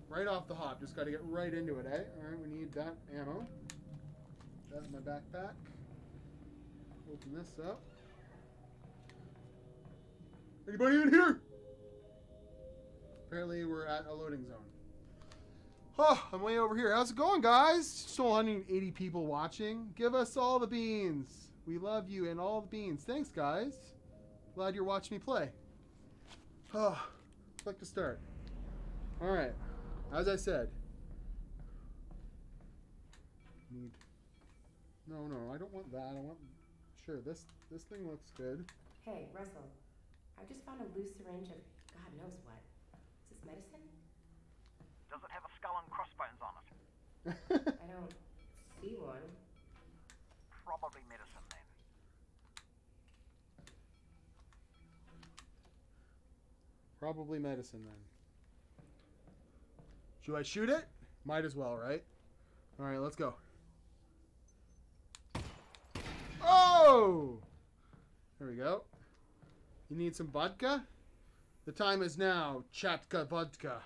Right off the hop. Just got to get right into it, eh? All right, we need that ammo. That's in my backpack. Open this up. Anybody in here? Apparently, we're at a loading zone. Oh, I'm way over here. How's it going, guys? Still 180 people watching. Give us all the beans. We love you and all the beans. Thanks, guys. Glad you're watching me play. Oh, I'd like to start. All right. As I said. Need. No, no, I don't want that. I want. Sure, this thing looks good. Hey, Russell. I just found a loose syringe of God knows what. Is this medicine? Does it have a skull and crossbones on it? I don't see one. Probably medicine then. Probably medicine then. Should I shoot it? Might as well, right? All right, let's go. Oh! There we go. You need some vodka? The time is now. Chatka vodka.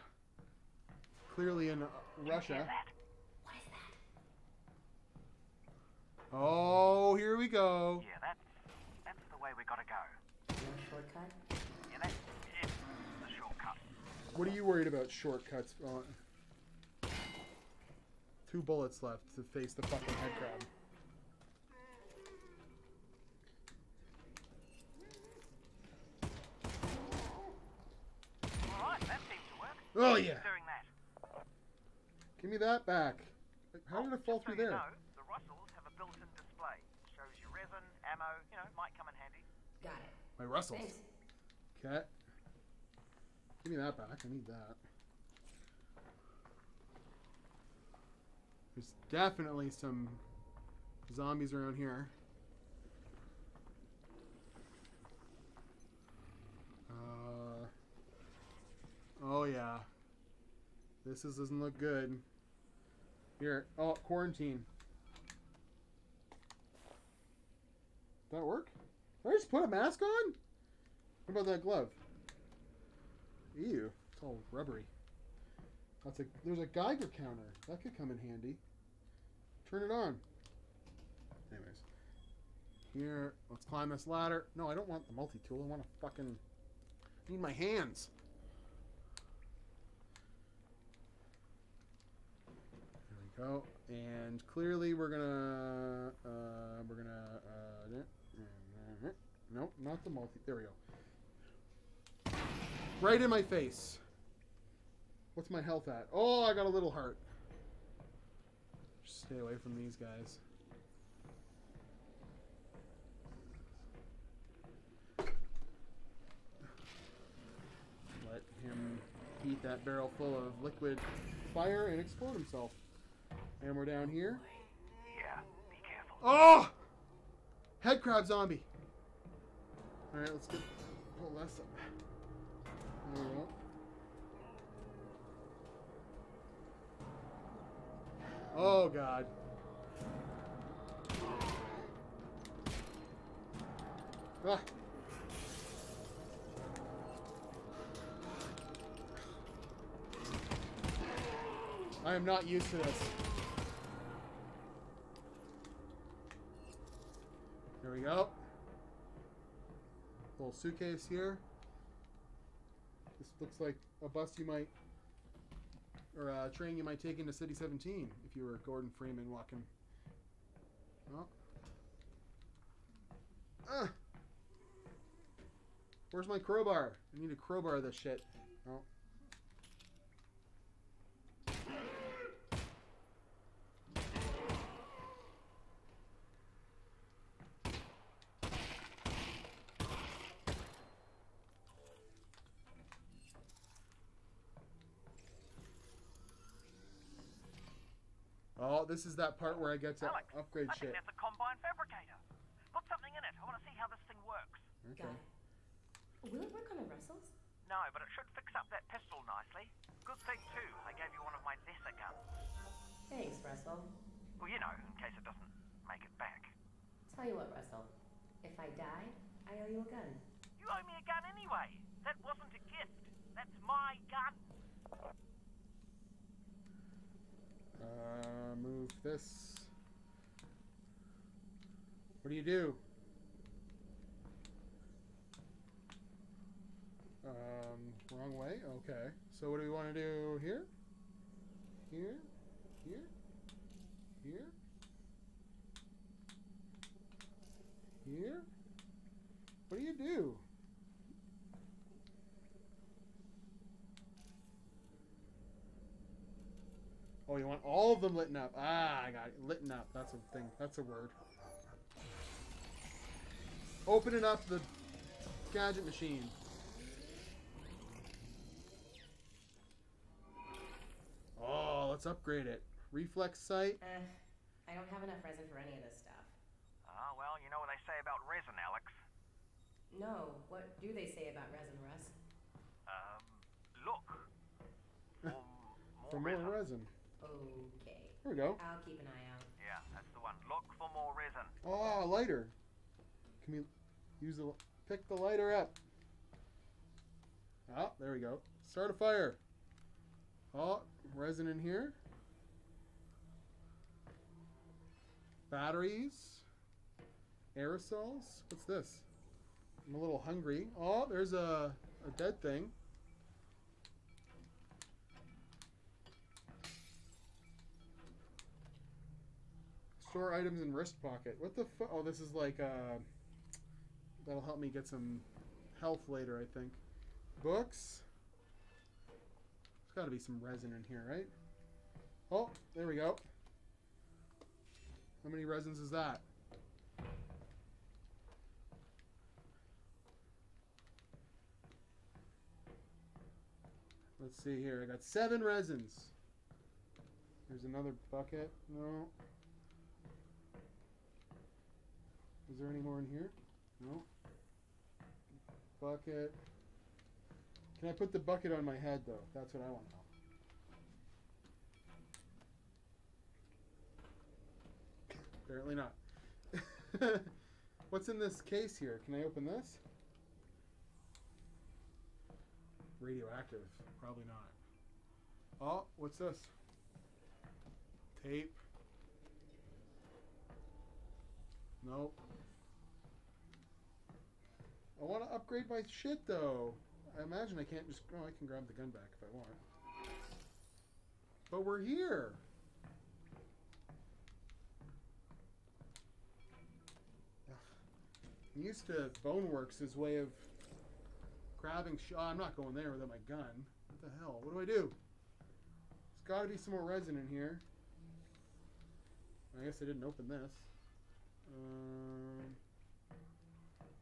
Clearly in Russia. Oh, here we go. Yeah, that's the way we gotta go. Shortcut? Yeah, that's the shortcut. What are you worried about shortcuts? Oh. 2 bullets left to face the fucking head crab. All right, that seems to work. Oh yeah. Doing that. Give me that back. How did it fall through there? Built-in display. Shows you resin, ammo, you know, it might come in handy. Got it. My Russell's. Thanks. Okay. Give me that back. I need that. There's definitely some zombies around here. Oh yeah. This is, doesn't look good. Here. Oh, quarantine. Did that work? Did I just put a mask on? What about that glove? Ew. It's all rubbery. That's a, there's a Geiger counter. That could come in handy. Turn it on. Anyways. Here. Let's climb this ladder. No, I don't want the multi-tool. I want a fucking... I need my hands. There we go. And clearly we're gonna... nope, not the multi... There we go. Right in my face. What's my health at? Oh, I got a little heart. Just stay away from these guys. Let him eat that barrel full of liquid fire and explode himself. And we're down here. Yeah, be careful. Oh! Head crab zombie. All right, let's get a little less up. There we go. Oh, God. Ah. I am not used to this. There we go. Little suitcase here. This looks like a bus you might... or a train you might take into City 17 if you were Gordon Freeman walking. Oh. Ah. Where's my crowbar? I need to crowbar this shit. Oh. This is that part where I get to Alyx, upgrade I think shit. That's a Combine fabricator. Put something in it. I want to see how this thing works. Okay. Will it work on a Russell's? No, but it should fix up that pistol nicely. Good thing, too, I gave you one of my lesser guns. Thanks, Russell. Well, you know, in case it doesn't make it back. Tell you what, Russell. If I die, I owe you a gun. You owe me a gun anyway. That wasn't a gift. That's my gun. Move this. What do? Wrong way? Okay. So what do we want to do here? Here? Here? Here? Here? What do? Oh, you want all of them lit up. Ah, I got it. Lit up. That's a thing. That's a word. Opening up the gadget machine. Oh, let's upgrade it. Reflex sight. I don't have enough resin for any of this stuff. Ah, well, you know what they say about resin, Alyx. No, what do they say about resin, Russ? Look. For more resin. Okay. There we go. I'll keep an eye out. Yeah, that's the one. Look for more resin. Oh, a lighter. Can we use the... pick the lighter up. Oh, there we go. Start a fire. Oh, resin in here. Batteries. Aerosols. What's this? I'm a little hungry. Oh, there's a dead thing. Store items in wrist pocket. What the fuck? Oh, this is like, that'll help me get some health later, I think. Books. There's gotta be some resin in here, right? Oh, there we go. How many resins is that? Let's see here. I got 7 resins. There's another bucket. No. Is there any more in here? No. Bucket. Can I put the bucket on my head, though? That's what I want to know. Apparently not. What's in this case here? Can I open this? Radioactive. Probably not. Oh, what's this? Tape. Nope. I want to upgrade my shit, though. I imagine I can't just... Oh, I can grab the gun back if I want. But we're here! Ugh. I'm used to Boneworks' way of grabbing shit. Oh, I'm not going there without my gun. What the hell? What do? There's got to be some more resin in here. I guess I didn't open this.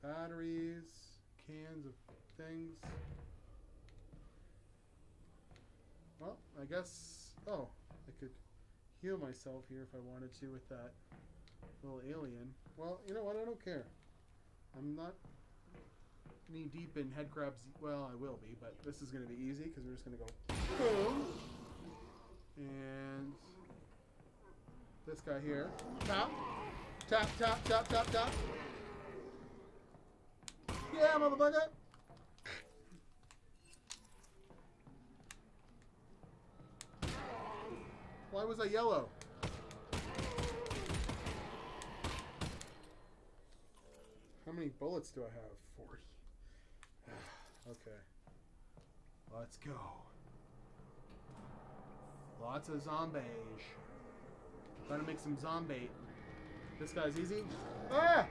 Batteries, cans of things. Well, I guess, oh, I could heal myself here if I wanted to with that little alien. Well, you know what, I don't care. I'm not knee deep in head crabs. Well, I will be, but this is going to be easy because we're just going to go boom. And this guy here. Tap, tap, tap, tap, tap, tap. Yeah, motherfucker! Why was I yellow? How many bullets do I have? 40. Okay. Let's go. Lots of zombies. Trying to make some zombie. This guy's easy. Ah!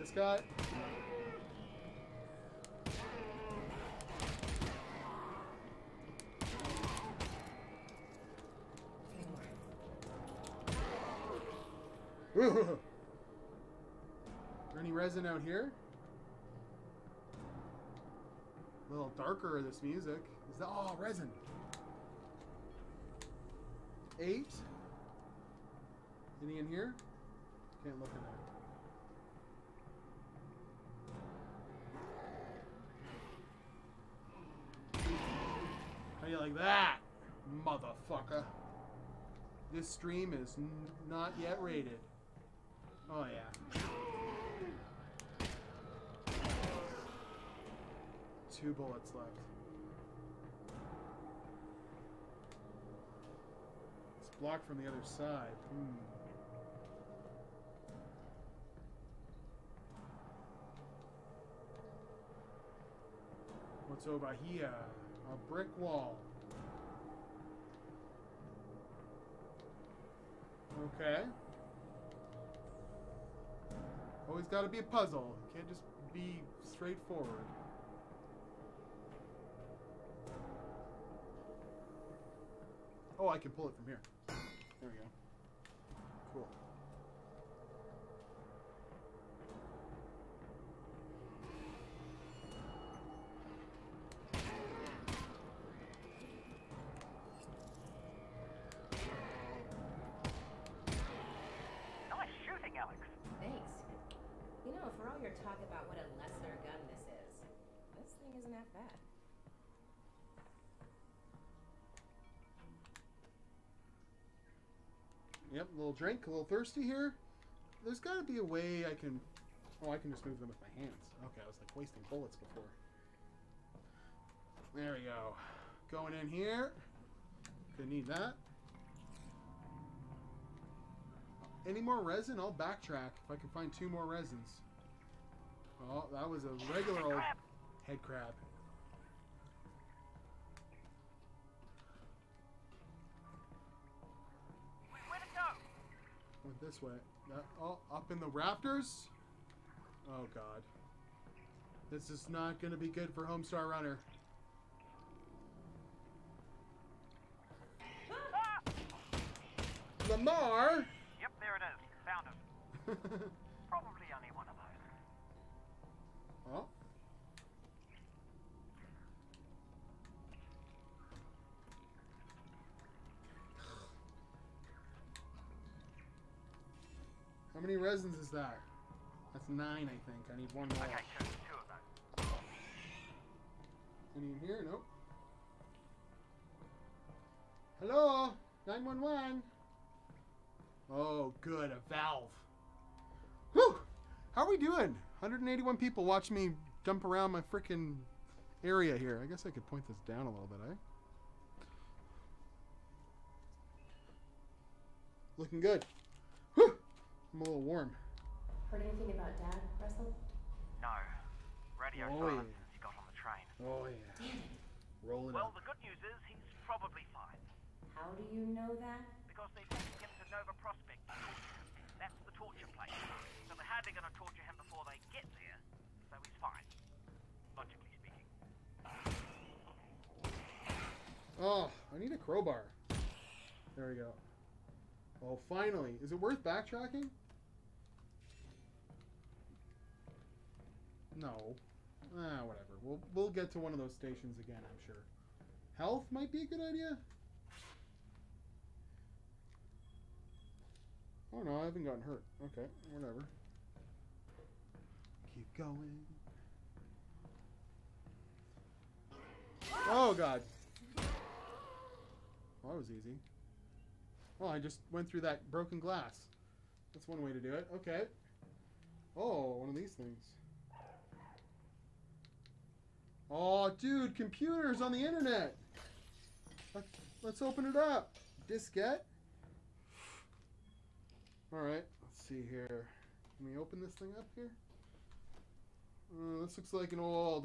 This guy. Is there any resin out here? A little darker, this music. Is that, oh, resin. 8. Anything in here? Can't look in there. How do you like that, motherfucker? This stream is not yet rated. Oh, yeah. 2 bullets left. It's blocked from the other side. Hmm. What's over here? A brick wall. Okay. Always got to be a puzzle. Can't just be straightforward. Oh, I can pull it from here. There we go. Cool. Talk about what a lesser gun this is. This thing isn't half bad. Yep, a little drink, a little thirsty here. There's got to be a way I can... Oh, I can just move them with my hands. Okay, I was like wasting bullets before. There we go. Going in here. Gonna need that. Any more resin? I'll backtrack if I can find 2 more resins. Oh, that was a regular old head crab. Where'd it go? Went this way. Oh, up in the rafters? Oh, God. This is not going to be good for Homestar Runner. Ah! Lamar? Yep, there it is. Found it. Probably only one of those. Oh. How many resins is that? That's 9, I think. I need one more. Any in here? Nope. Hello? 911? Oh, good. A Valve. Whew! How are we doing? 181 people watch me jump around my freaking area here. I guess I could point this down a little bit, eh? Looking good. Whew! I'm a little warm. Heard anything about Dad, Russell? No. Radio silence since he got on the train. Oh, yeah. Damn it. Rolling well, up. The good news is he's probably fine. How do you know that? Because they've taken him to Nova Prospect. That's the torture place. So they're hardly going to torture him before they get there. So he's fine. Logically speaking. Oh, I need a crowbar. There we go. Oh, finally. Is it worth backtracking? No. Ah, whatever. We'll get to one of those stations again, I'm sure. Health might be a good idea? Oh no, I haven't gotten hurt. Okay, whatever. Keep going. Oh god. Well, that was easy. Well, I just went through that broken glass. That's one way to do it. Okay. Oh, one of these things. Oh, dude, computers on the internet. Let's open it up. Diskette. All right, let's see here. Can we open this thing up here? This looks like an old.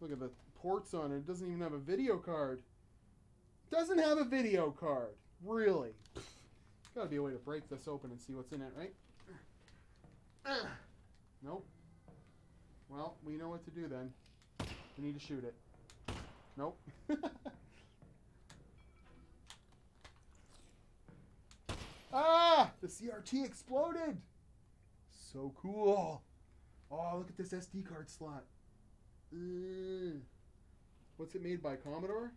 Look at the ports on it. It doesn't even have a video card. Doesn't have a video card. Really? Gotta be a way to break this open and see what's in it, right? Nope. Well, we know what to do then. We need to shoot it. Nope. Ah! The CRT exploded! So cool. Oh, look at this SD card slot. What's it made by? Commodore?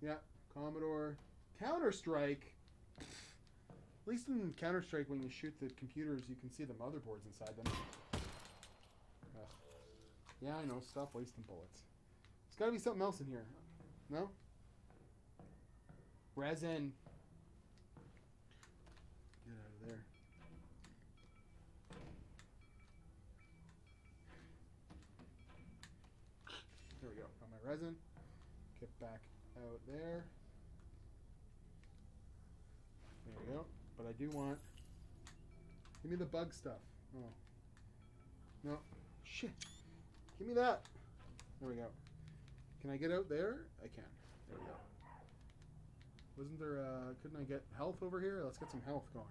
Yeah, Commodore. Counter-Strike? At least in Counter-Strike, when you shoot the computers, you can see the motherboards inside them. Ugh. Yeah, I know. Stop wasting bullets. There's got to be something else in here. No? Resin. Get out of there. There we go. Got my resin. Get back out there. There we go. But I do want... Give me the bug stuff. Oh. No. Shit. Give me that. There we go. Can I get out there? I can. There we go. Wasn't there couldn't I get health over here? Let's get some health going.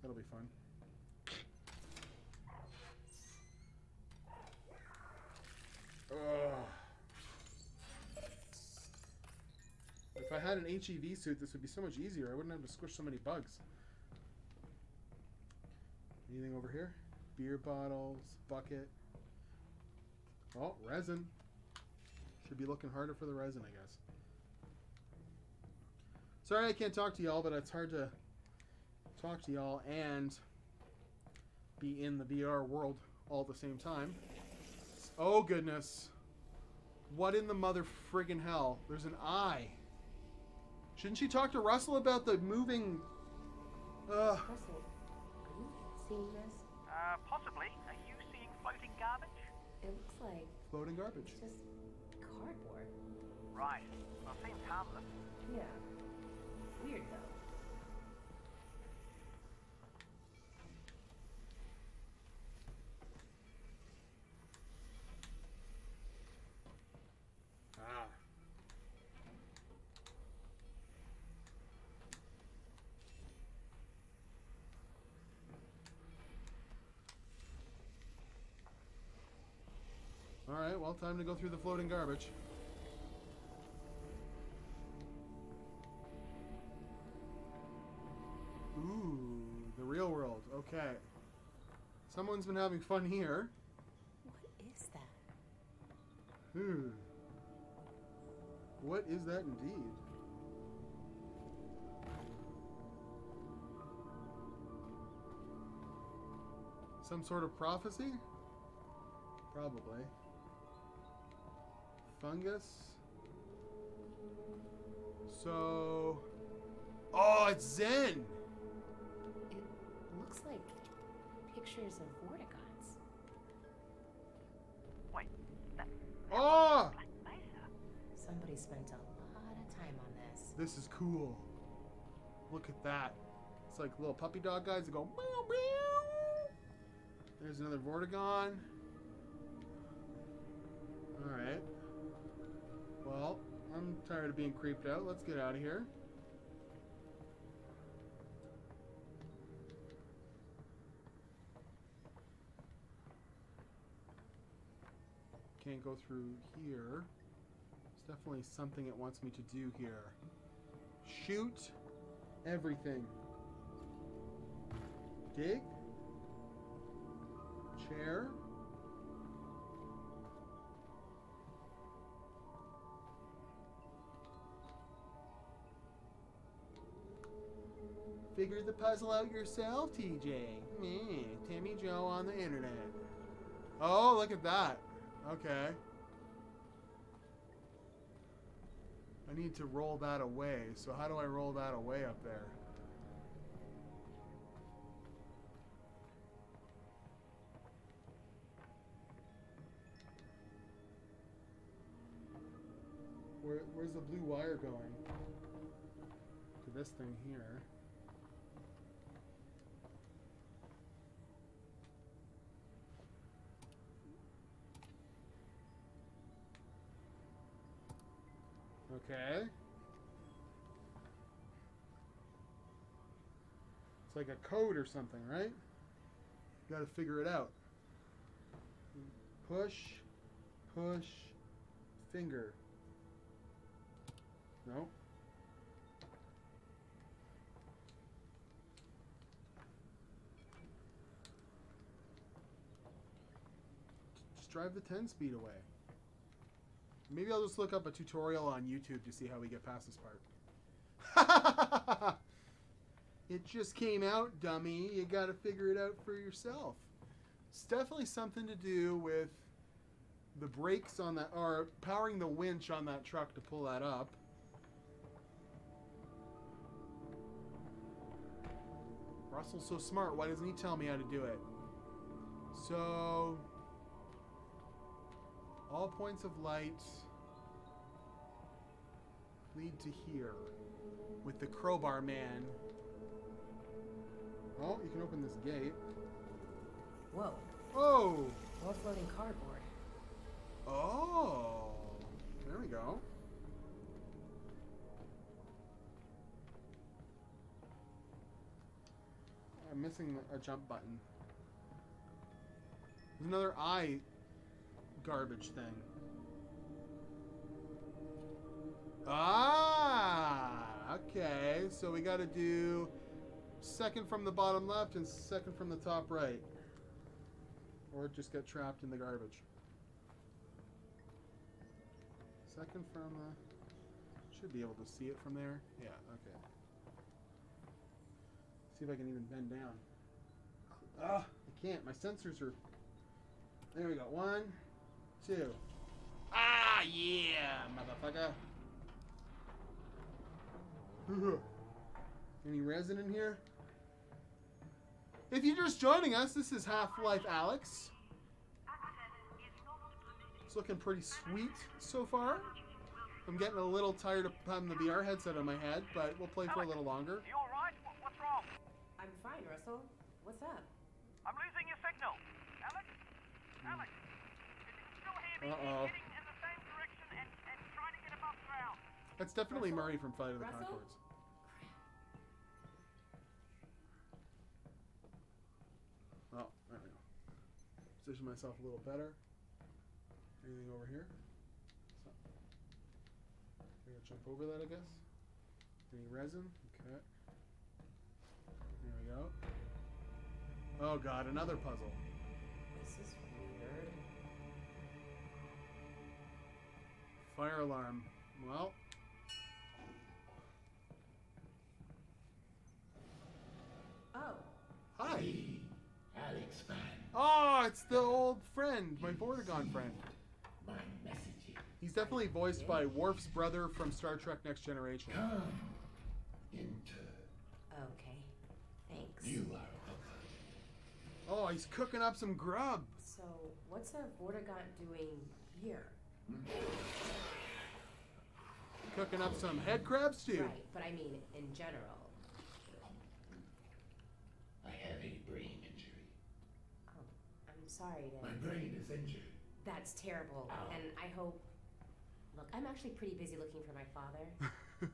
That'll be fun. Ugh. If I had an HEV suit, this would be so much easier. I wouldn't have to squish so many bugs. Anything over here? Beer bottles, bucket. Oh, resin. Should be looking harder for the resin, I guess. Sorry I can't talk to y'all, but it's hard to talk to y'all and be in the VR world all at the same time. Oh, goodness. What in the mother friggin' hell? There's an eye. Shouldn't she talk to Russell about the moving... Ugh. Russell, are you seeing this? Possibly. Are you seeing floating garbage? It looks like... Floating garbage. It's just cardboard. Right. Well, it seems harmless. Yeah. Weird, though. Ah. All right, well, time to go through the floating garbage. Ooh, the real world. Okay. Someone's been having fun here. What is that? Hmm. What is that indeed? Some sort of prophecy? Probably. Fungus. So... Oh, it's Zen! It looks like pictures of Vortigaunts. What? Oh! Somebody spent a lot of time on this. This is cool. Look at that. It's like little puppy dog guys that go meow meow. There's another Vortigaunt. Alright. Well, I'm tired of being creeped out. Let's get out of here. Can't go through here. There's definitely something it wants me to do here. Shoot everything. Dig. Chair. Figure the puzzle out yourself, TJ. Me, Timmy Joe on the internet. Oh, look at that. Okay. I need to roll that away. So how do I roll that away up there? Where's the blue wire going? To this thing here. Okay. It's like a code or something, right? You gotta figure it out. Push, push, finger. Nope. Just drive the 10 speed away. Maybe I'll just look up a tutorial on YouTube to see how we get past this part. It just came out, dummy. You got to figure it out for yourself. It's definitely something to do with the brakes on that, or powering the winch on that truck to pull that up. Russell's so smart. Why doesn't he tell me how to do it? So... all points of light lead to here with the crowbar man. Oh, you can open this gate. Whoa. Oh! More floating cardboard. Oh! There we go. I'm missing a jump button. There's another eye garbage thing. Ah, okay. So we got to do second from the bottom left and second from the top right. Or just get trapped in the garbage. Second from the... should be able to see it from there. Yeah, okay. See if I can even bend down. Ah, I can't. My sensors are... there we go. One... two. Ah, yeah, motherfucker. Any resin in here? If you're just joining us, this is Half-Life Alyx. It's looking pretty sweet so far. I'm getting a little tired of having the VR headset on my head, but we'll play for a little longer. You all right? What's wrong? I'm fine, Russell. What's up? I'm losing your signal. Alyx? Alyx? Uh-oh. That's definitely Russell? Murray from Flight of the Conchords. Oh, there we go. Position myself a little better. Anything over here? So, I'm gonna jump over that, I guess. Any resin? Okay. There we go. Oh god, another puzzle. This is weird. Fire alarm. Well. Oh. Hi. Alyx Vance. Oh, it's the old friend, my Vortigaunt friend. My message. He's definitely voiced by Worf's brother from Star Trek: Next Generation. Come into. Okay, thanks. You are welcome. Oh, he's cooking up some grub. So, what's our Vortigaunt doing here? Cooking up some head crab stew. Right, but I mean, in general. I have a brain injury. Oh, I'm sorry that... My brain is injured. That's terrible. Ow. And I hope... Look, I'm actually pretty busy looking for my father.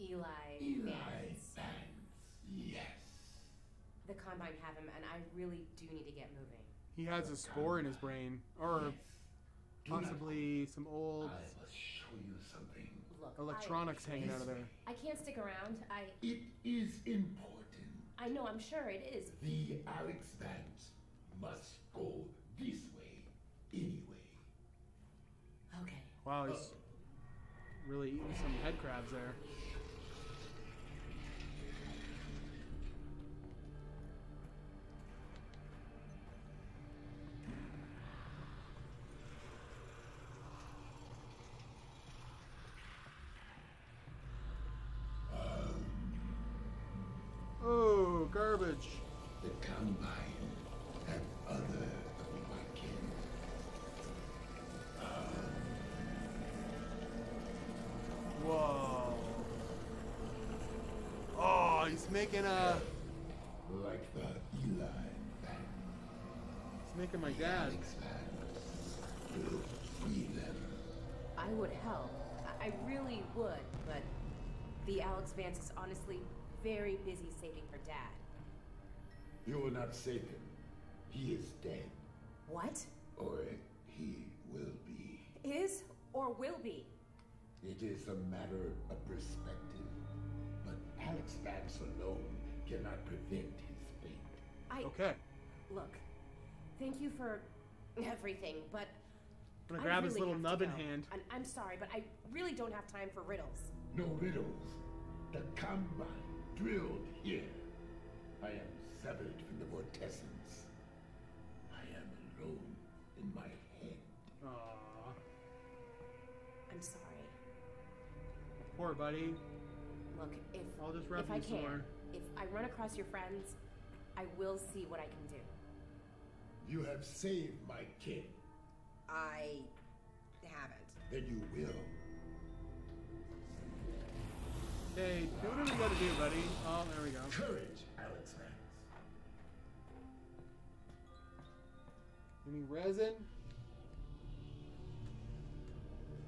Eli Vance. Yes. The Combine have him, and I really do need to get moving. He has a spore in his brain. Or possibly some old... I must show you something. Look, electronics hanging out of there. I can't stick around. It is important. I know, I'm sure it is. The Alyx Vance must go this way anyway. Okay. Wow, he's really eating some head crabs there. Garbage. The Combine and other kin. Whoa. Oh, he's making a... Like the Eli Vance. He's making my dad. I would help. I really would, but the Alyx Vance is honestly very busy saving for Dad. You will not save him. He is dead. What? Or he will be. Is or will be? It is a matter of perspective. But Alyx Vance alone cannot prevent his fate. Okay. Look, thank you for everything, but... I'm gonna grab his little nub in hand. I'm sorry, but I really don't have time for riddles. No riddles. The Combine drilled here. I am severed from the vortescence. I am alone in my head. Aww. I'm sorry. Poor buddy. Look, if I can, if I run across your friends, I will see what I can do. You have saved my kid. I haven't. Then you will. Hey, do whatever you gotta do, buddy. Oh, there we go. Courage, Alyx Vance. Any resin?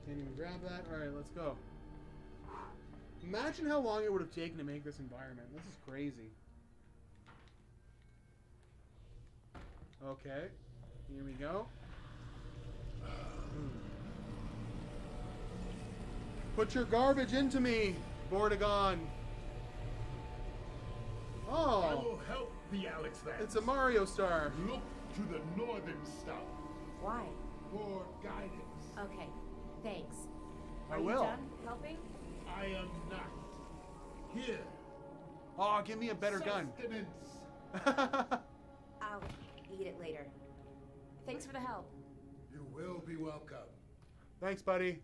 Can't even grab that. Alright, let's go. Imagine how long it would have taken to make this environment. This is crazy. Okay. Here we go. Put your garbage into me! Vortigaunt. Oh. I will help the Alyx Vance. It's a Mario star. Look to the northern star. Why? For guidance. Okay. Thanks. Are you done helping? I am not. Here. Oh, give me a better gun. I'll eat it later. Thanks for the help. You will be welcome. Thanks, buddy.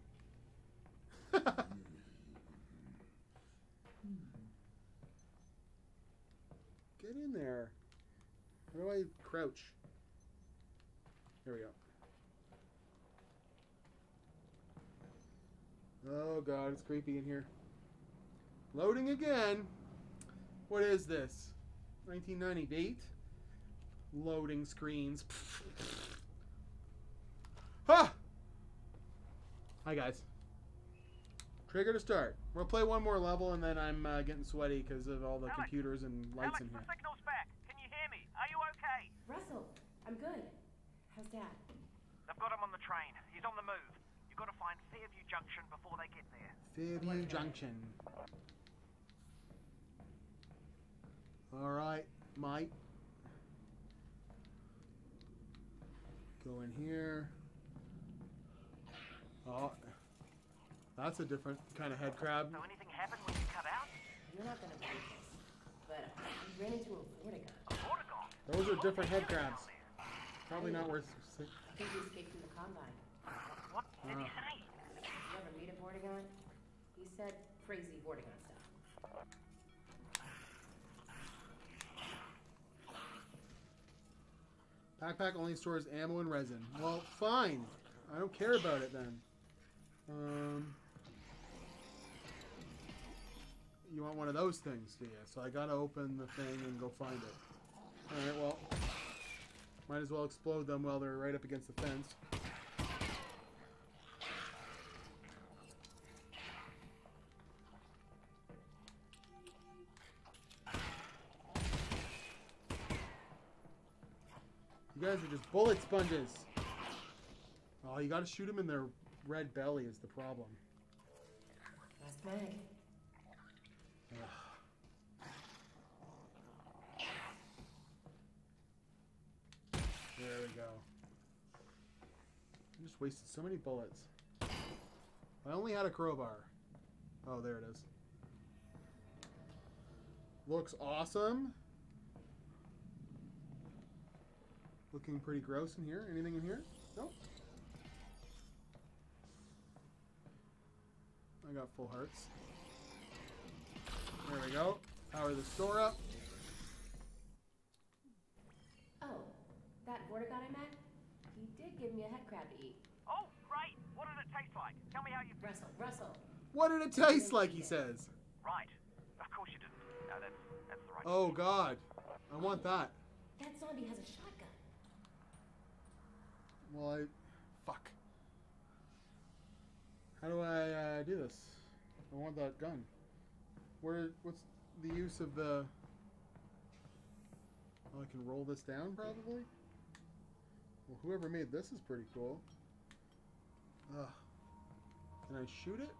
Get in there. How do I crouch? Here we go. Oh god, it's creepy in here. Loading again. What is this? 1998? Loading screens. Ha! Hi guys. Trigger to start. We'll play one more level and then I'm getting sweaty because of all the Alyx, computers and lights Alyx, in here. The signal's back. Can you hear me? Are you okay? Russell, I'm good. How's Dad? They've got him on the train. He's on the move. You've got to find Fairview Junction before they get there. Fairview Junction. Alright, Mike. Go in here. Oh. That's a different kind of head crab. So anything happened when you cut out? You're not gonna believe this, but I ran into a Vortigaunt. A Vortigaunt? Those are different headcrabs. Probably not worth it. I think he escaped from the Combine. What did he say? You ever meet a Vortigaunt? He said crazy Vortigaunt stuff. Backpack only stores ammo and resin. Well, fine. I don't care about it then. You want one of those things, do you? So I gotta open the thing and go find it. Alright, well, might as well explode them while they're right up against the fence. You guys are just bullet sponges. Oh, you gotta shoot them in their red belly is the problem. Last bag. There we go. I just wasted so many bullets. I only had a crowbar. Oh, there it is. Looks awesome. Looking pretty gross in here. Anything in here? Nope. I got full hearts. There we go. Power the store up. Oh, that border guy I met? He did give me a head crab to eat. Oh, right. What did it taste like? Tell me how you... Russell. What did it taste like, he says? Right. Of course you didn't. No, that's the right... Oh, God. I want that. That zombie has a shotgun. Well, I... Fuck. How do I do this? I want that gun. Where? What's the use of the... Oh, I can roll this down, probably? Well, whoever made this is pretty cool. Ugh. Can I shoot it?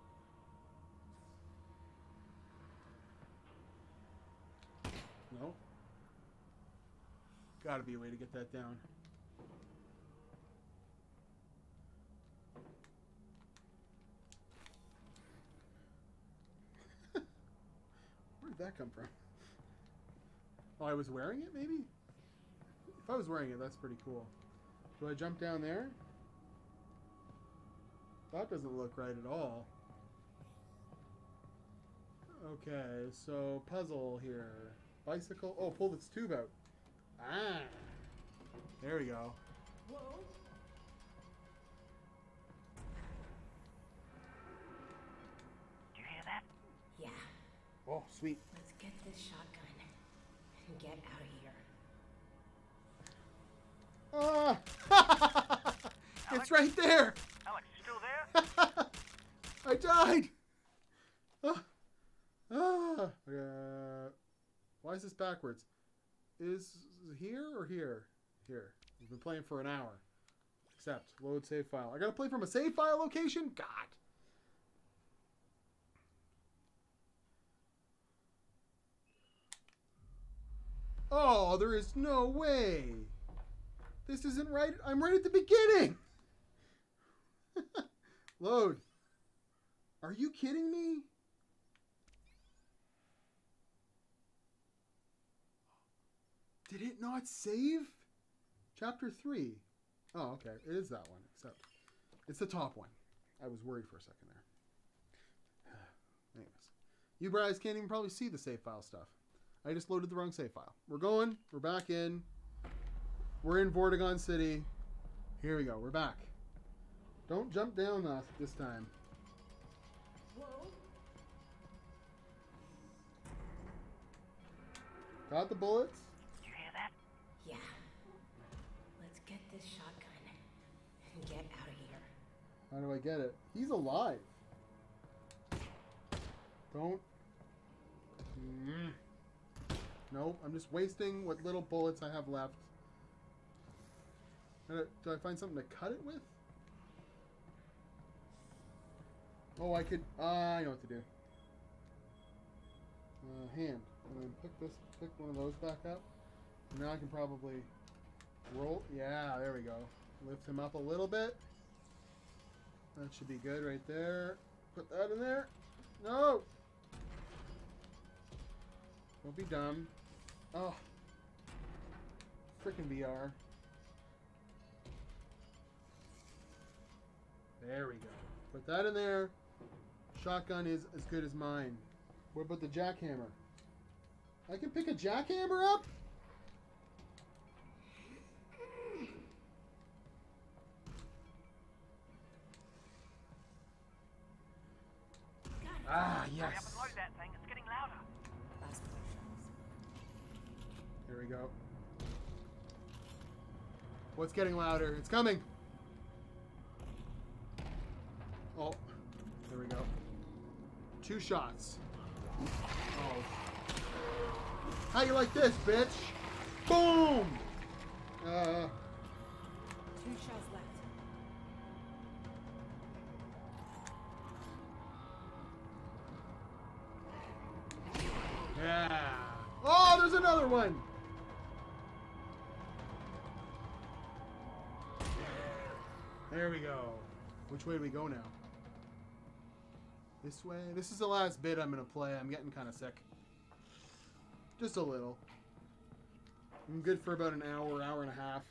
No. Gotta be a way to get that down. Where'd that come from? Oh, I was wearing it, maybe? If I was wearing it, that's pretty cool. Do I jump down there? That doesn't look right at all. Okay, so puzzle here. Bicycle. Oh, pull this tube out. Ah! There we go. Whoa. Do you hear that? Yeah. Oh, sweet. Let's get this shotgun and get out of here. Ah! It's right there! Alyx, you still there? I died! Why is this backwards? Is here or here? Here. We've been playing for an hour. Except, load save file. I gotta play from a save file location? God! Oh, there is no way! This isn't right. I'm right at the beginning! Load. Are you kidding me? Did it not save? Chapter 3. Oh, okay. It is that one, except it's the top one. I was worried for a second there. Anyways. You guys can't even probably see the save file stuff. I just loaded the wrong save file. We're going. We're back in. We're in Vortigaunt City. Here we go. We're back. Don't jump down us this time. Whoa. Got the bullets. Yeah. Let's get this shotgun and get out of here. How do I get it? He's alive. Don't. Nope. I'm just wasting what little bullets I have left. Do I find something to cut it with? Oh, I could. I know what to do. Hand. And then pick one of those back up. Now I can probably roll. Yeah, there we go. Lift him up a little bit. That should be good right there. Put that in there. No! Don't be dumb. Oh. Frickin' VR. There we go. Put that in there. Shotgun is as good as mine. What about the jackhammer? I can pick a jackhammer up? Ah, yes. I haven't loaded that thing. It's getting louder. Here we go. What's getting louder? It's coming. Oh, there we go. 2 shots. Oh. How you like this, bitch? Boom! 2 shots left. Yeah. Oh, there's another one. There we go. Which way do we go now? This way? This is the last bit I'm going to play. I'm getting kind of sick. Just a little. I'm good for about an hour, hour and a half.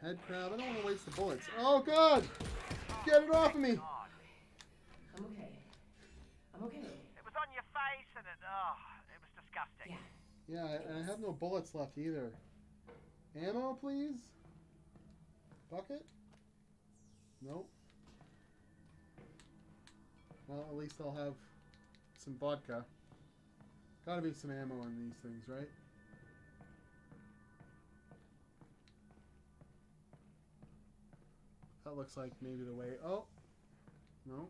Head crab. I don't want to waste the bullets. Oh, God. Get it off of me. I'm okay. I'm okay. On your face, and it was disgusting. Yeah, and I have no bullets left either. Ammo, please? Bucket? Nope. Well, at least I'll have some vodka. Gotta be some ammo in these things, right? That looks like maybe the way... Oh! No.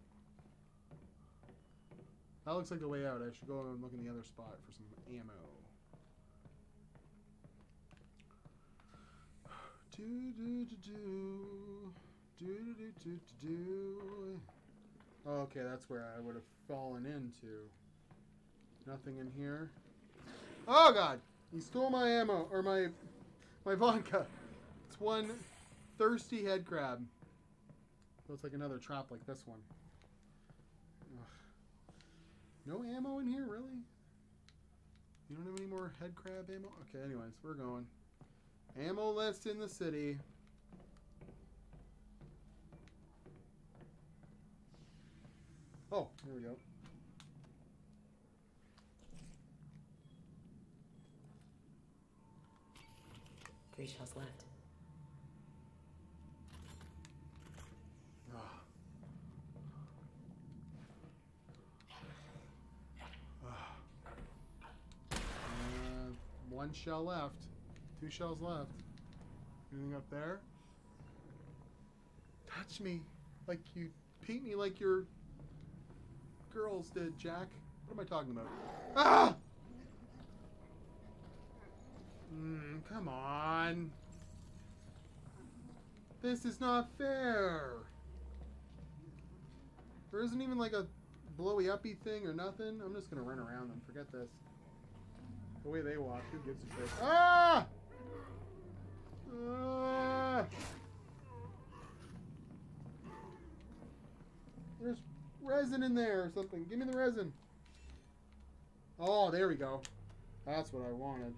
That looks like the way out. I should go and look in the other spot for some ammo. Do do do do do do do do. Oh, okay, that's where I would have fallen into. Nothing in here. Oh God! He stole my ammo or my vodka. It's one thirsty head crab. Looks like another trap like this one. Ugh. No ammo in here, really? You don't have any more head crab ammo? Okay, anyways, we're going. Ammo less in the city. Oh, there we go. Three shells left. Ah. And 1 shell left. 2 shells left. Anything up there? Touch me like you paint me like your girls did, Jack. What am I talking about? Ah! Come on. This is not fair. There isn't even like a blowy-uppy thing or nothing. I'm just going to run around them. Forget this. The way they walk, who gives a shit? Ah! There's resin in there or something. Give me the resin. Oh, there we go. That's what I wanted.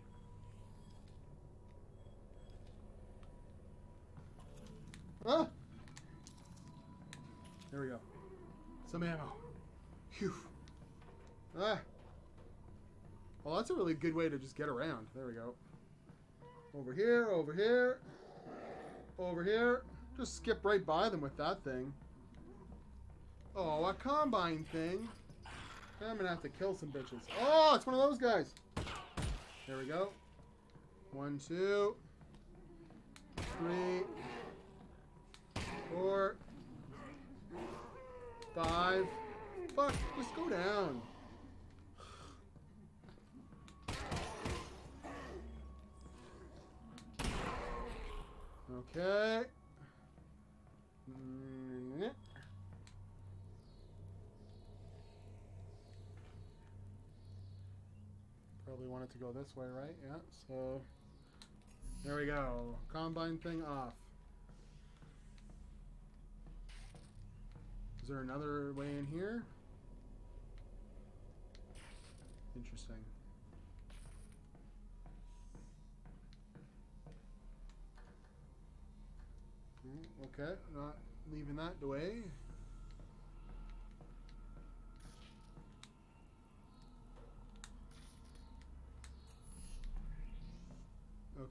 Ah! There we go. Some ammo. Phew. Ah. Well, that's a really good way to just get around. There we go. Over here, over here, over here. Just skip right by them with that thing. Oh, a combine thing. I'm gonna have to kill some bitches. Oh, it's one of those guys. There we go. 1, 2, 3, 4, 5. Fuck, just go down. Okay. Mm-hmm. Probably want it to go this way, right? Yeah, so there we go. Combine thing off. Is there another way in here? Interesting. Okay, not leaving that way.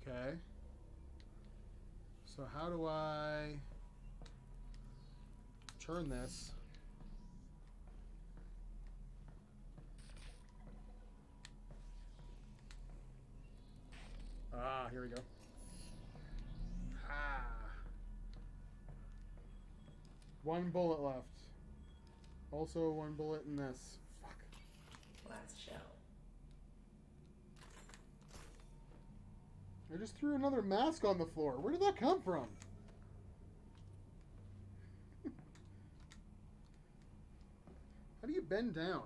Okay. So how do I turn this? Ah, here we go. Ah. One bullet left. Also one bullet in this. Fuck. Last shell. I just threw another mask on the floor. Where did that come from? How do you bend down?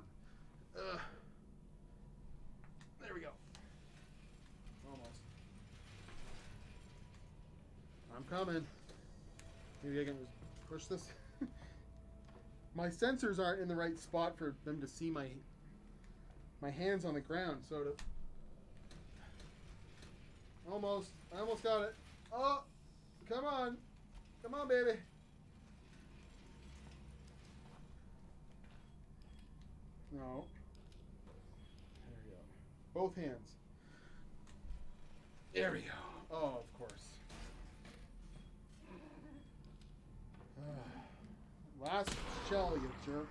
There we go. Almost. I'm coming. Maybe I can just push this. My sensors aren't in the right spot for them to see my hands on the ground, so to... Almost. I almost got it. Oh, come on. Come on, baby. No. There we go. Both hands. There we go. Oh, of course. Last shell, you jerk.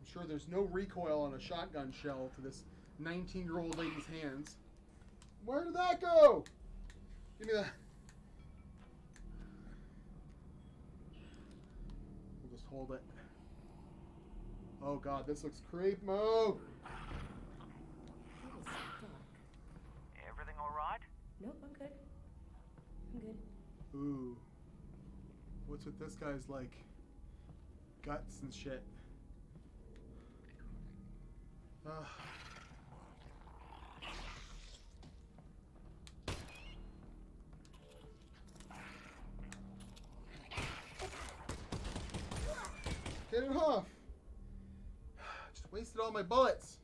I'm sure there's no recoil on a shotgun shell to this 19-year-old lady's hands. Where did that go? Give me that. We'll just hold it. Oh god, this looks creep mode. Everything alright? Nope, I'm good. I'm good. Ooh. What's with this guy's, like, guts and shit? Get it off! Just wasted all my bullets!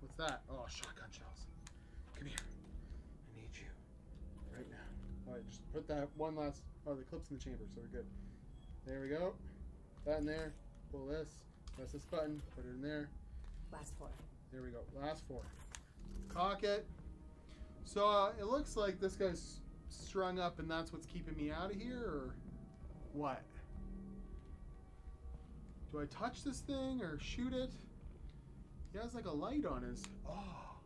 What's that? Oh, shotgun shells. Come here. I need you. Right now. Alright, just put that one last... Oh, the clip's in the chamber, so we're good. There we go. That in there. Pull this. Press this button. Put it in there. Last four. There we go. Last four. Cock it. So, it looks like this guy's strung up and that's what's keeping me out of here, or... What? Do I touch this thing or shoot it? He has like a light on his... Oh!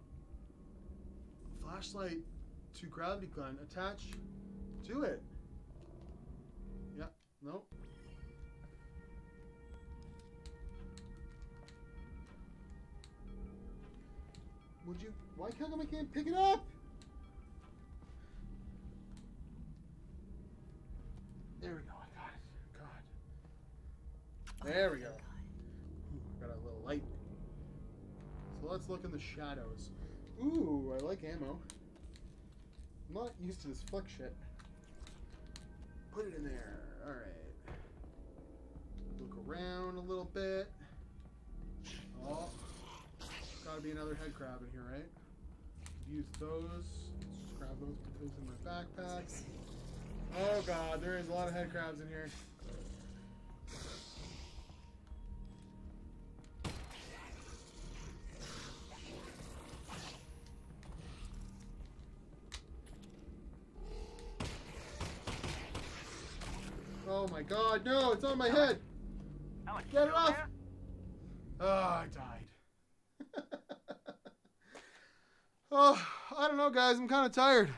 Flashlight to gravity gun. Attach to it. Yeah. Nope. Would you... Why can't I pick it up? There we go. I got it. God. There we go. Ooh, I got a little light. So let's look in the shadows. Ooh, I like ammo. I'm not used to this flick shit. Put it in there. Alright. Look around a little bit. Oh. There's gotta be another head crab in here, right? Use those. Just grab those, put those in my backpack. Oh god, there is a lot of head crabs in here. Oh my god, no, it's on my head! Alyx, get it off! There? Oh, I died. Oh, I don't know, guys, I'm kind of tired.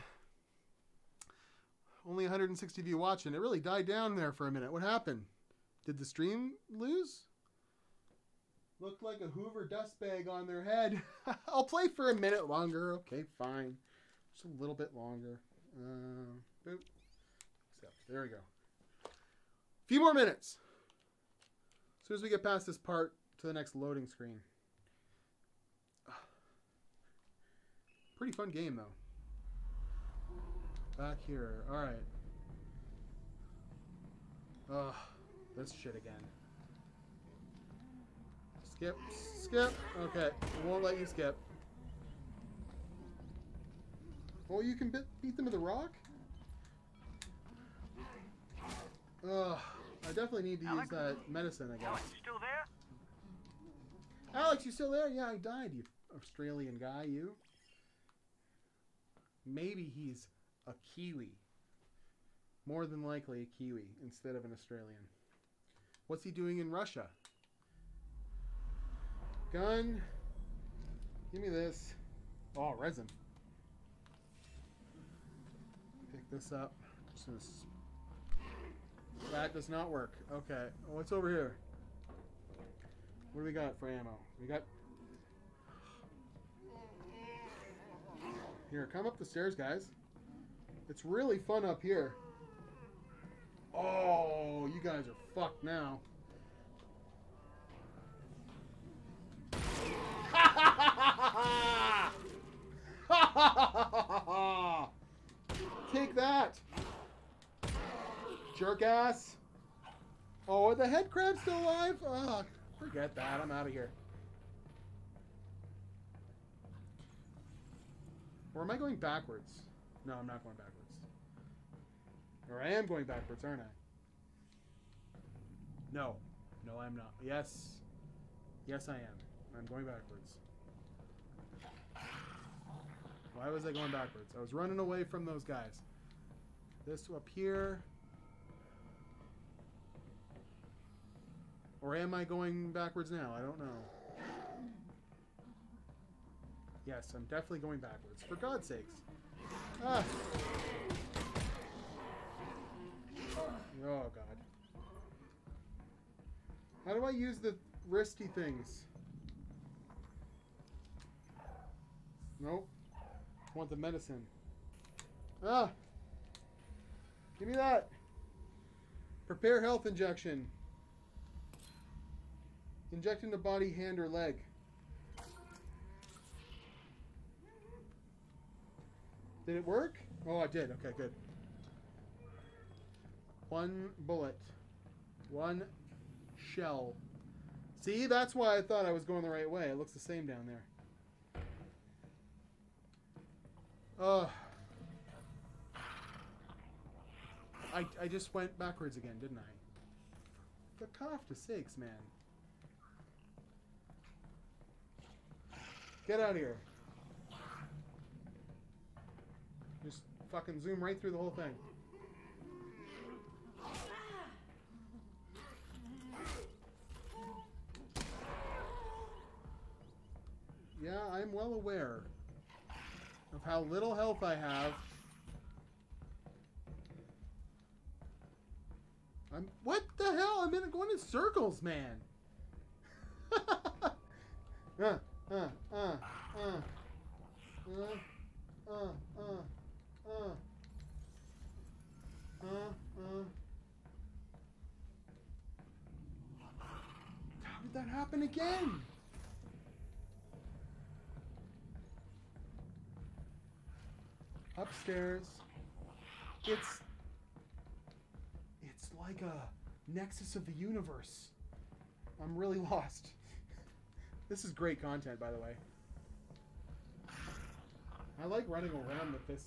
Only 160 of you watching. It really died down there for a minute. What happened? Did the stream lose? Looked like a Hoover dust bag on their head. I'll play for a minute longer. Okay, fine. Just a little bit longer. Boop. Except, there we go. Few more minutes. As soon as we get past this part to the next loading screen. Pretty fun game though. Back here. Alright. This shit again. Skip. Skip. Okay. I won't let you skip. Oh, you can beat them to the rock? I definitely need to use that medicine, I guess. Alyx, you still there? Alyx, you still there? Yeah, I died, you Australian guy, you. Maybe he's a Kiwi. More than likely a Kiwi instead of an Australian. What's he doing in Russia? Gun. Give me this. Oh, resin. Pick this up. That does not work. Okay. What's over here? What do we got for ammo? We got... Here, come up the stairs, guys. It's really fun up here. Oh, you guys are fucked now. Take that, jerk ass. Oh, are the head crabs still alive? Oh, forget that. I'm out of here. Or am I going backwards? No, I'm not going backwards. Or I am going backwards, aren't I? No. No, I'm not. Yes. Yes, I am. I'm going backwards. Why was I going backwards? I was running away from those guys. This up here. Or am I going backwards now? I don't know. Yes, I'm definitely going backwards. For God's sakes. Ah. Oh, God. How do I use the wristy things? Nope. I want the medicine. Ah! Give me that! Prepare health injection. Inject into body, hand, or leg. Did it work? Oh, I did. Okay, good. One bullet. One shell. See, that's why I thought I was going the right way. It looks the same down there. I just went backwards again, didn't I? For God's sakes, man. Get out of here. Just fucking zoom right through the whole thing. Yeah, I'm well aware of how little health I have. What the hell? I'm going in circles, man. How did that happen again? Upstairs. It's like a nexus of the universe. I'm really lost. This is great content, by the way. I like running around with this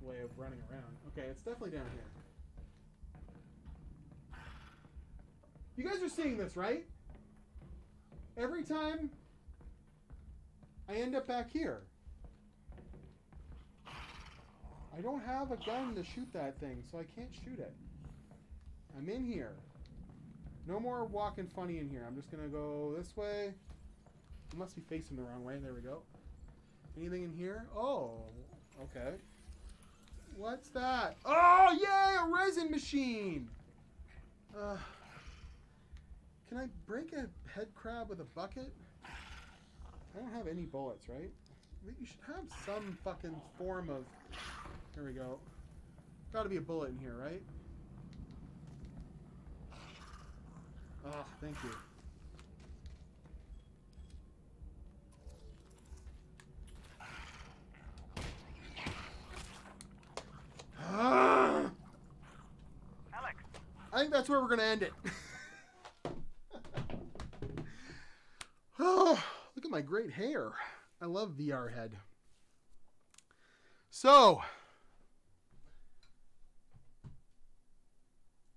way of running around. Okay, it's definitely down here. You guys are seeing this, right? Every time I end up back here. I don't have a gun to shoot that thing, so I can't shoot it. I'm in here. No more walking funny in here. I'm just gonna go this way. I must be facing the wrong way. There we go. Anything in here? Oh, okay. What's that? Oh, yay! A resin machine! Can I break a head crab with a bucket? I don't have any bullets, right? You should have some fucking form of... Here we go. Gotta be a bullet in here, right? Ah, oh, thank you. Ah! Alyx. I think that's where we're gonna end it. Oh, look at my great hair. I love VR head. So...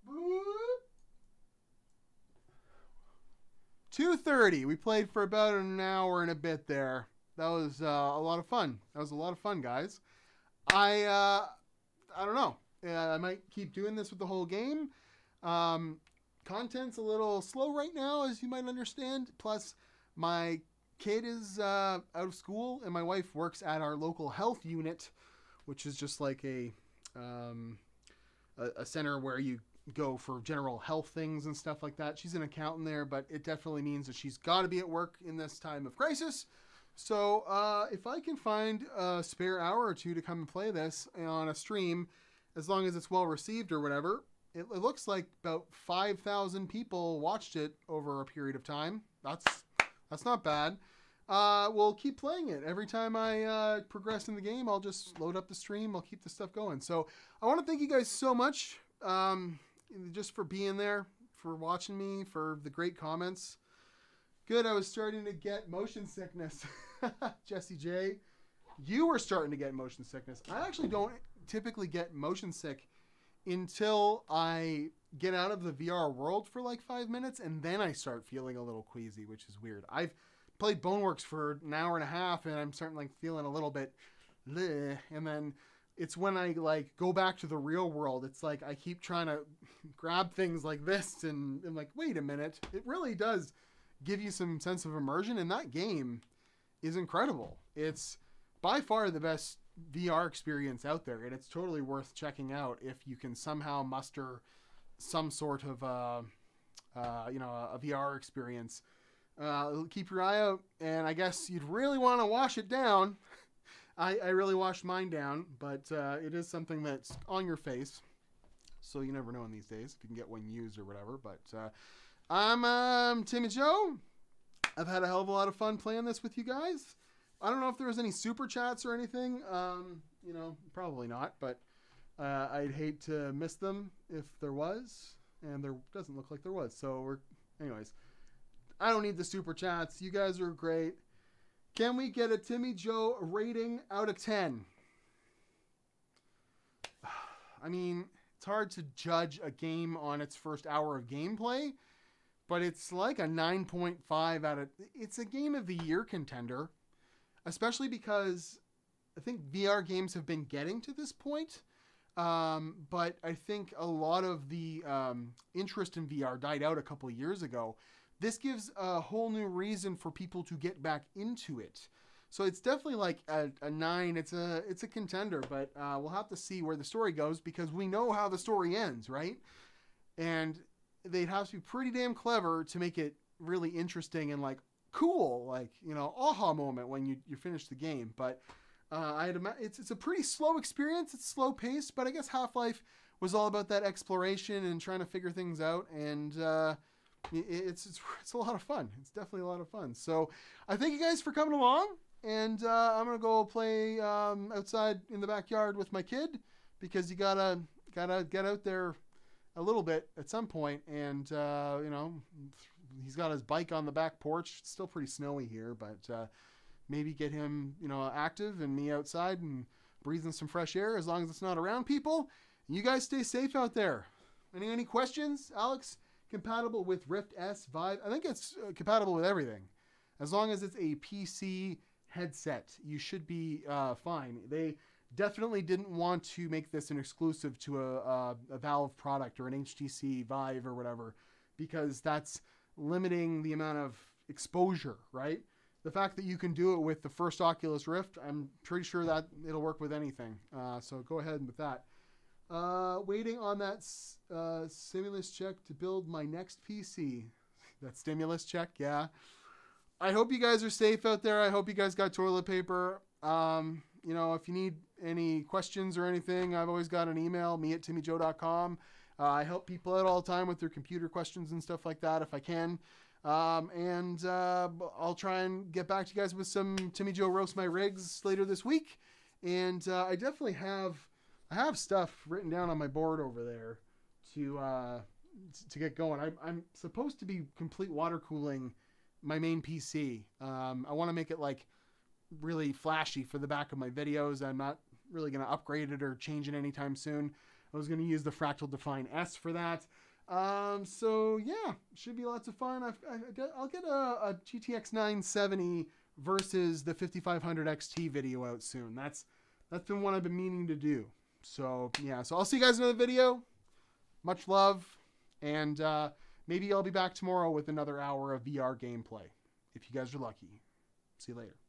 Ooh. 2:30. We played for about an hour and a bit there. That was a lot of fun. That was a lot of fun, guys. I don't know. I might keep doing this with the whole game. Content's a little slow right now, as you might understand. Plus, my kid is out of school, and my wife works at our local health unit, which is just like a center where you go for general health things and stuff like that. She's an accountant there, but it definitely means that she's got to be at work in this time of crisis. So if I can find a spare hour or two to come and play this on a stream, as long as it's well received or whatever, it looks like about 5,000 people watched it over a period of time. That's not bad. We'll keep playing it. Every time I progress in the game, I'll just load up the stream. I'll keep the stuff going. So I want to thank you guys so much just for being there, for watching me, for the great comments. Good, I was starting to get motion sickness. Jesse J, you were starting to get motion sickness. I actually don't typically get motion sick until I get out of the VR world for like 5 minutes, and then I start feeling a little queasy, which is weird. I've played Boneworks for an hour and a half, and I'm starting like feeling a little bit bleh. And then it's when I like go back to the real world, it's like I keep trying to grab things like this, and I'm like, wait a minute. It really does give you some sense of immersion, and that game is incredible. It's by far the best VR experience out there, and it's totally worth checking out if you can somehow muster some sort of you know, a VR experience. Keep your eye out, and I guess you'd really want to wash it down. I really washed mine down, but it is something that's on your face, so you never know in these days if you can get one used or whatever. But I'm Timmy Joe. I've had a hell of a lot of fun playing this with you guys. I don't know if there was any super chats or anything. You know, probably not, but I'd hate to miss them if there was, and there doesn't look like there was. So we're, anyways, I don't need the super chats. You guys are great. Can we get a Timmy Joe rating out of 10? I mean, it's hard to judge a game on its first hour of gameplay, but it's like a 9.5 out of, it's a game of the year contender. Especially because I think VR games have been getting to this point, but I think a lot of the interest in VR died out a couple of years ago. This gives a whole new reason for people to get back into it. So it's definitely like a 9. It's a contender, but we'll have to see where the story goes, because we know how the story ends, right? And they'd have to be pretty damn clever to make it really interesting and like, cool, like, you know, aha moment when you finish the game. But it's a pretty slow experience. It's slow paced, but I guess Half-Life was all about that exploration and trying to figure things out, and it's a lot of fun. It's definitely a lot of fun. So I thank you guys for coming along, and I'm gonna go play outside in the backyard with my kid, because you gotta get out there a little bit at some point. And you know, he's got his bike on the back porch. It's still pretty snowy here, but maybe get him, you know, active and me outside and breathing some fresh air, as long as it's not around people. And you guys stay safe out there. Any questions? Alyx compatible with Rift S, Vive. I think it's compatible with everything. As long as it's a PC headset, you should be fine. They definitely didn't want to make this an exclusive to a Valve product or an HTC Vive or whatever, because that's limiting the amount of exposure, right? The fact that you can do it with the first Oculus Rift, I'm pretty sure that it'll work with anything. So go ahead with that. Waiting on that stimulus check to build my next PC. That stimulus check, yeah. I hope you guys are safe out there. I hope you guys got toilet paper. You know, if you need any questions or anything, I've always got an email, me@timmyjoe.com. I help people out all the time with their computer questions and stuff like that if I can. And I'll try and get back to you guys with some Timmy Joe Roast My Rigs later this week. And I definitely have stuff written down on my board over there to get going. I'm supposed to be complete water cooling my main PC. I want to make it like really flashy for the back of my videos. I'm not really going to upgrade it or change it anytime soon. I was going to use the Fractal Define S for that. So yeah, should be lots of fun. I'll get a GTX 970 versus the 5500 XT video out soon. That's been one I've been meaning to do. So yeah, so I'll see you guys in another video. Much love, and maybe I'll be back tomorrow with another hour of VR gameplay, if you guys are lucky. See you later.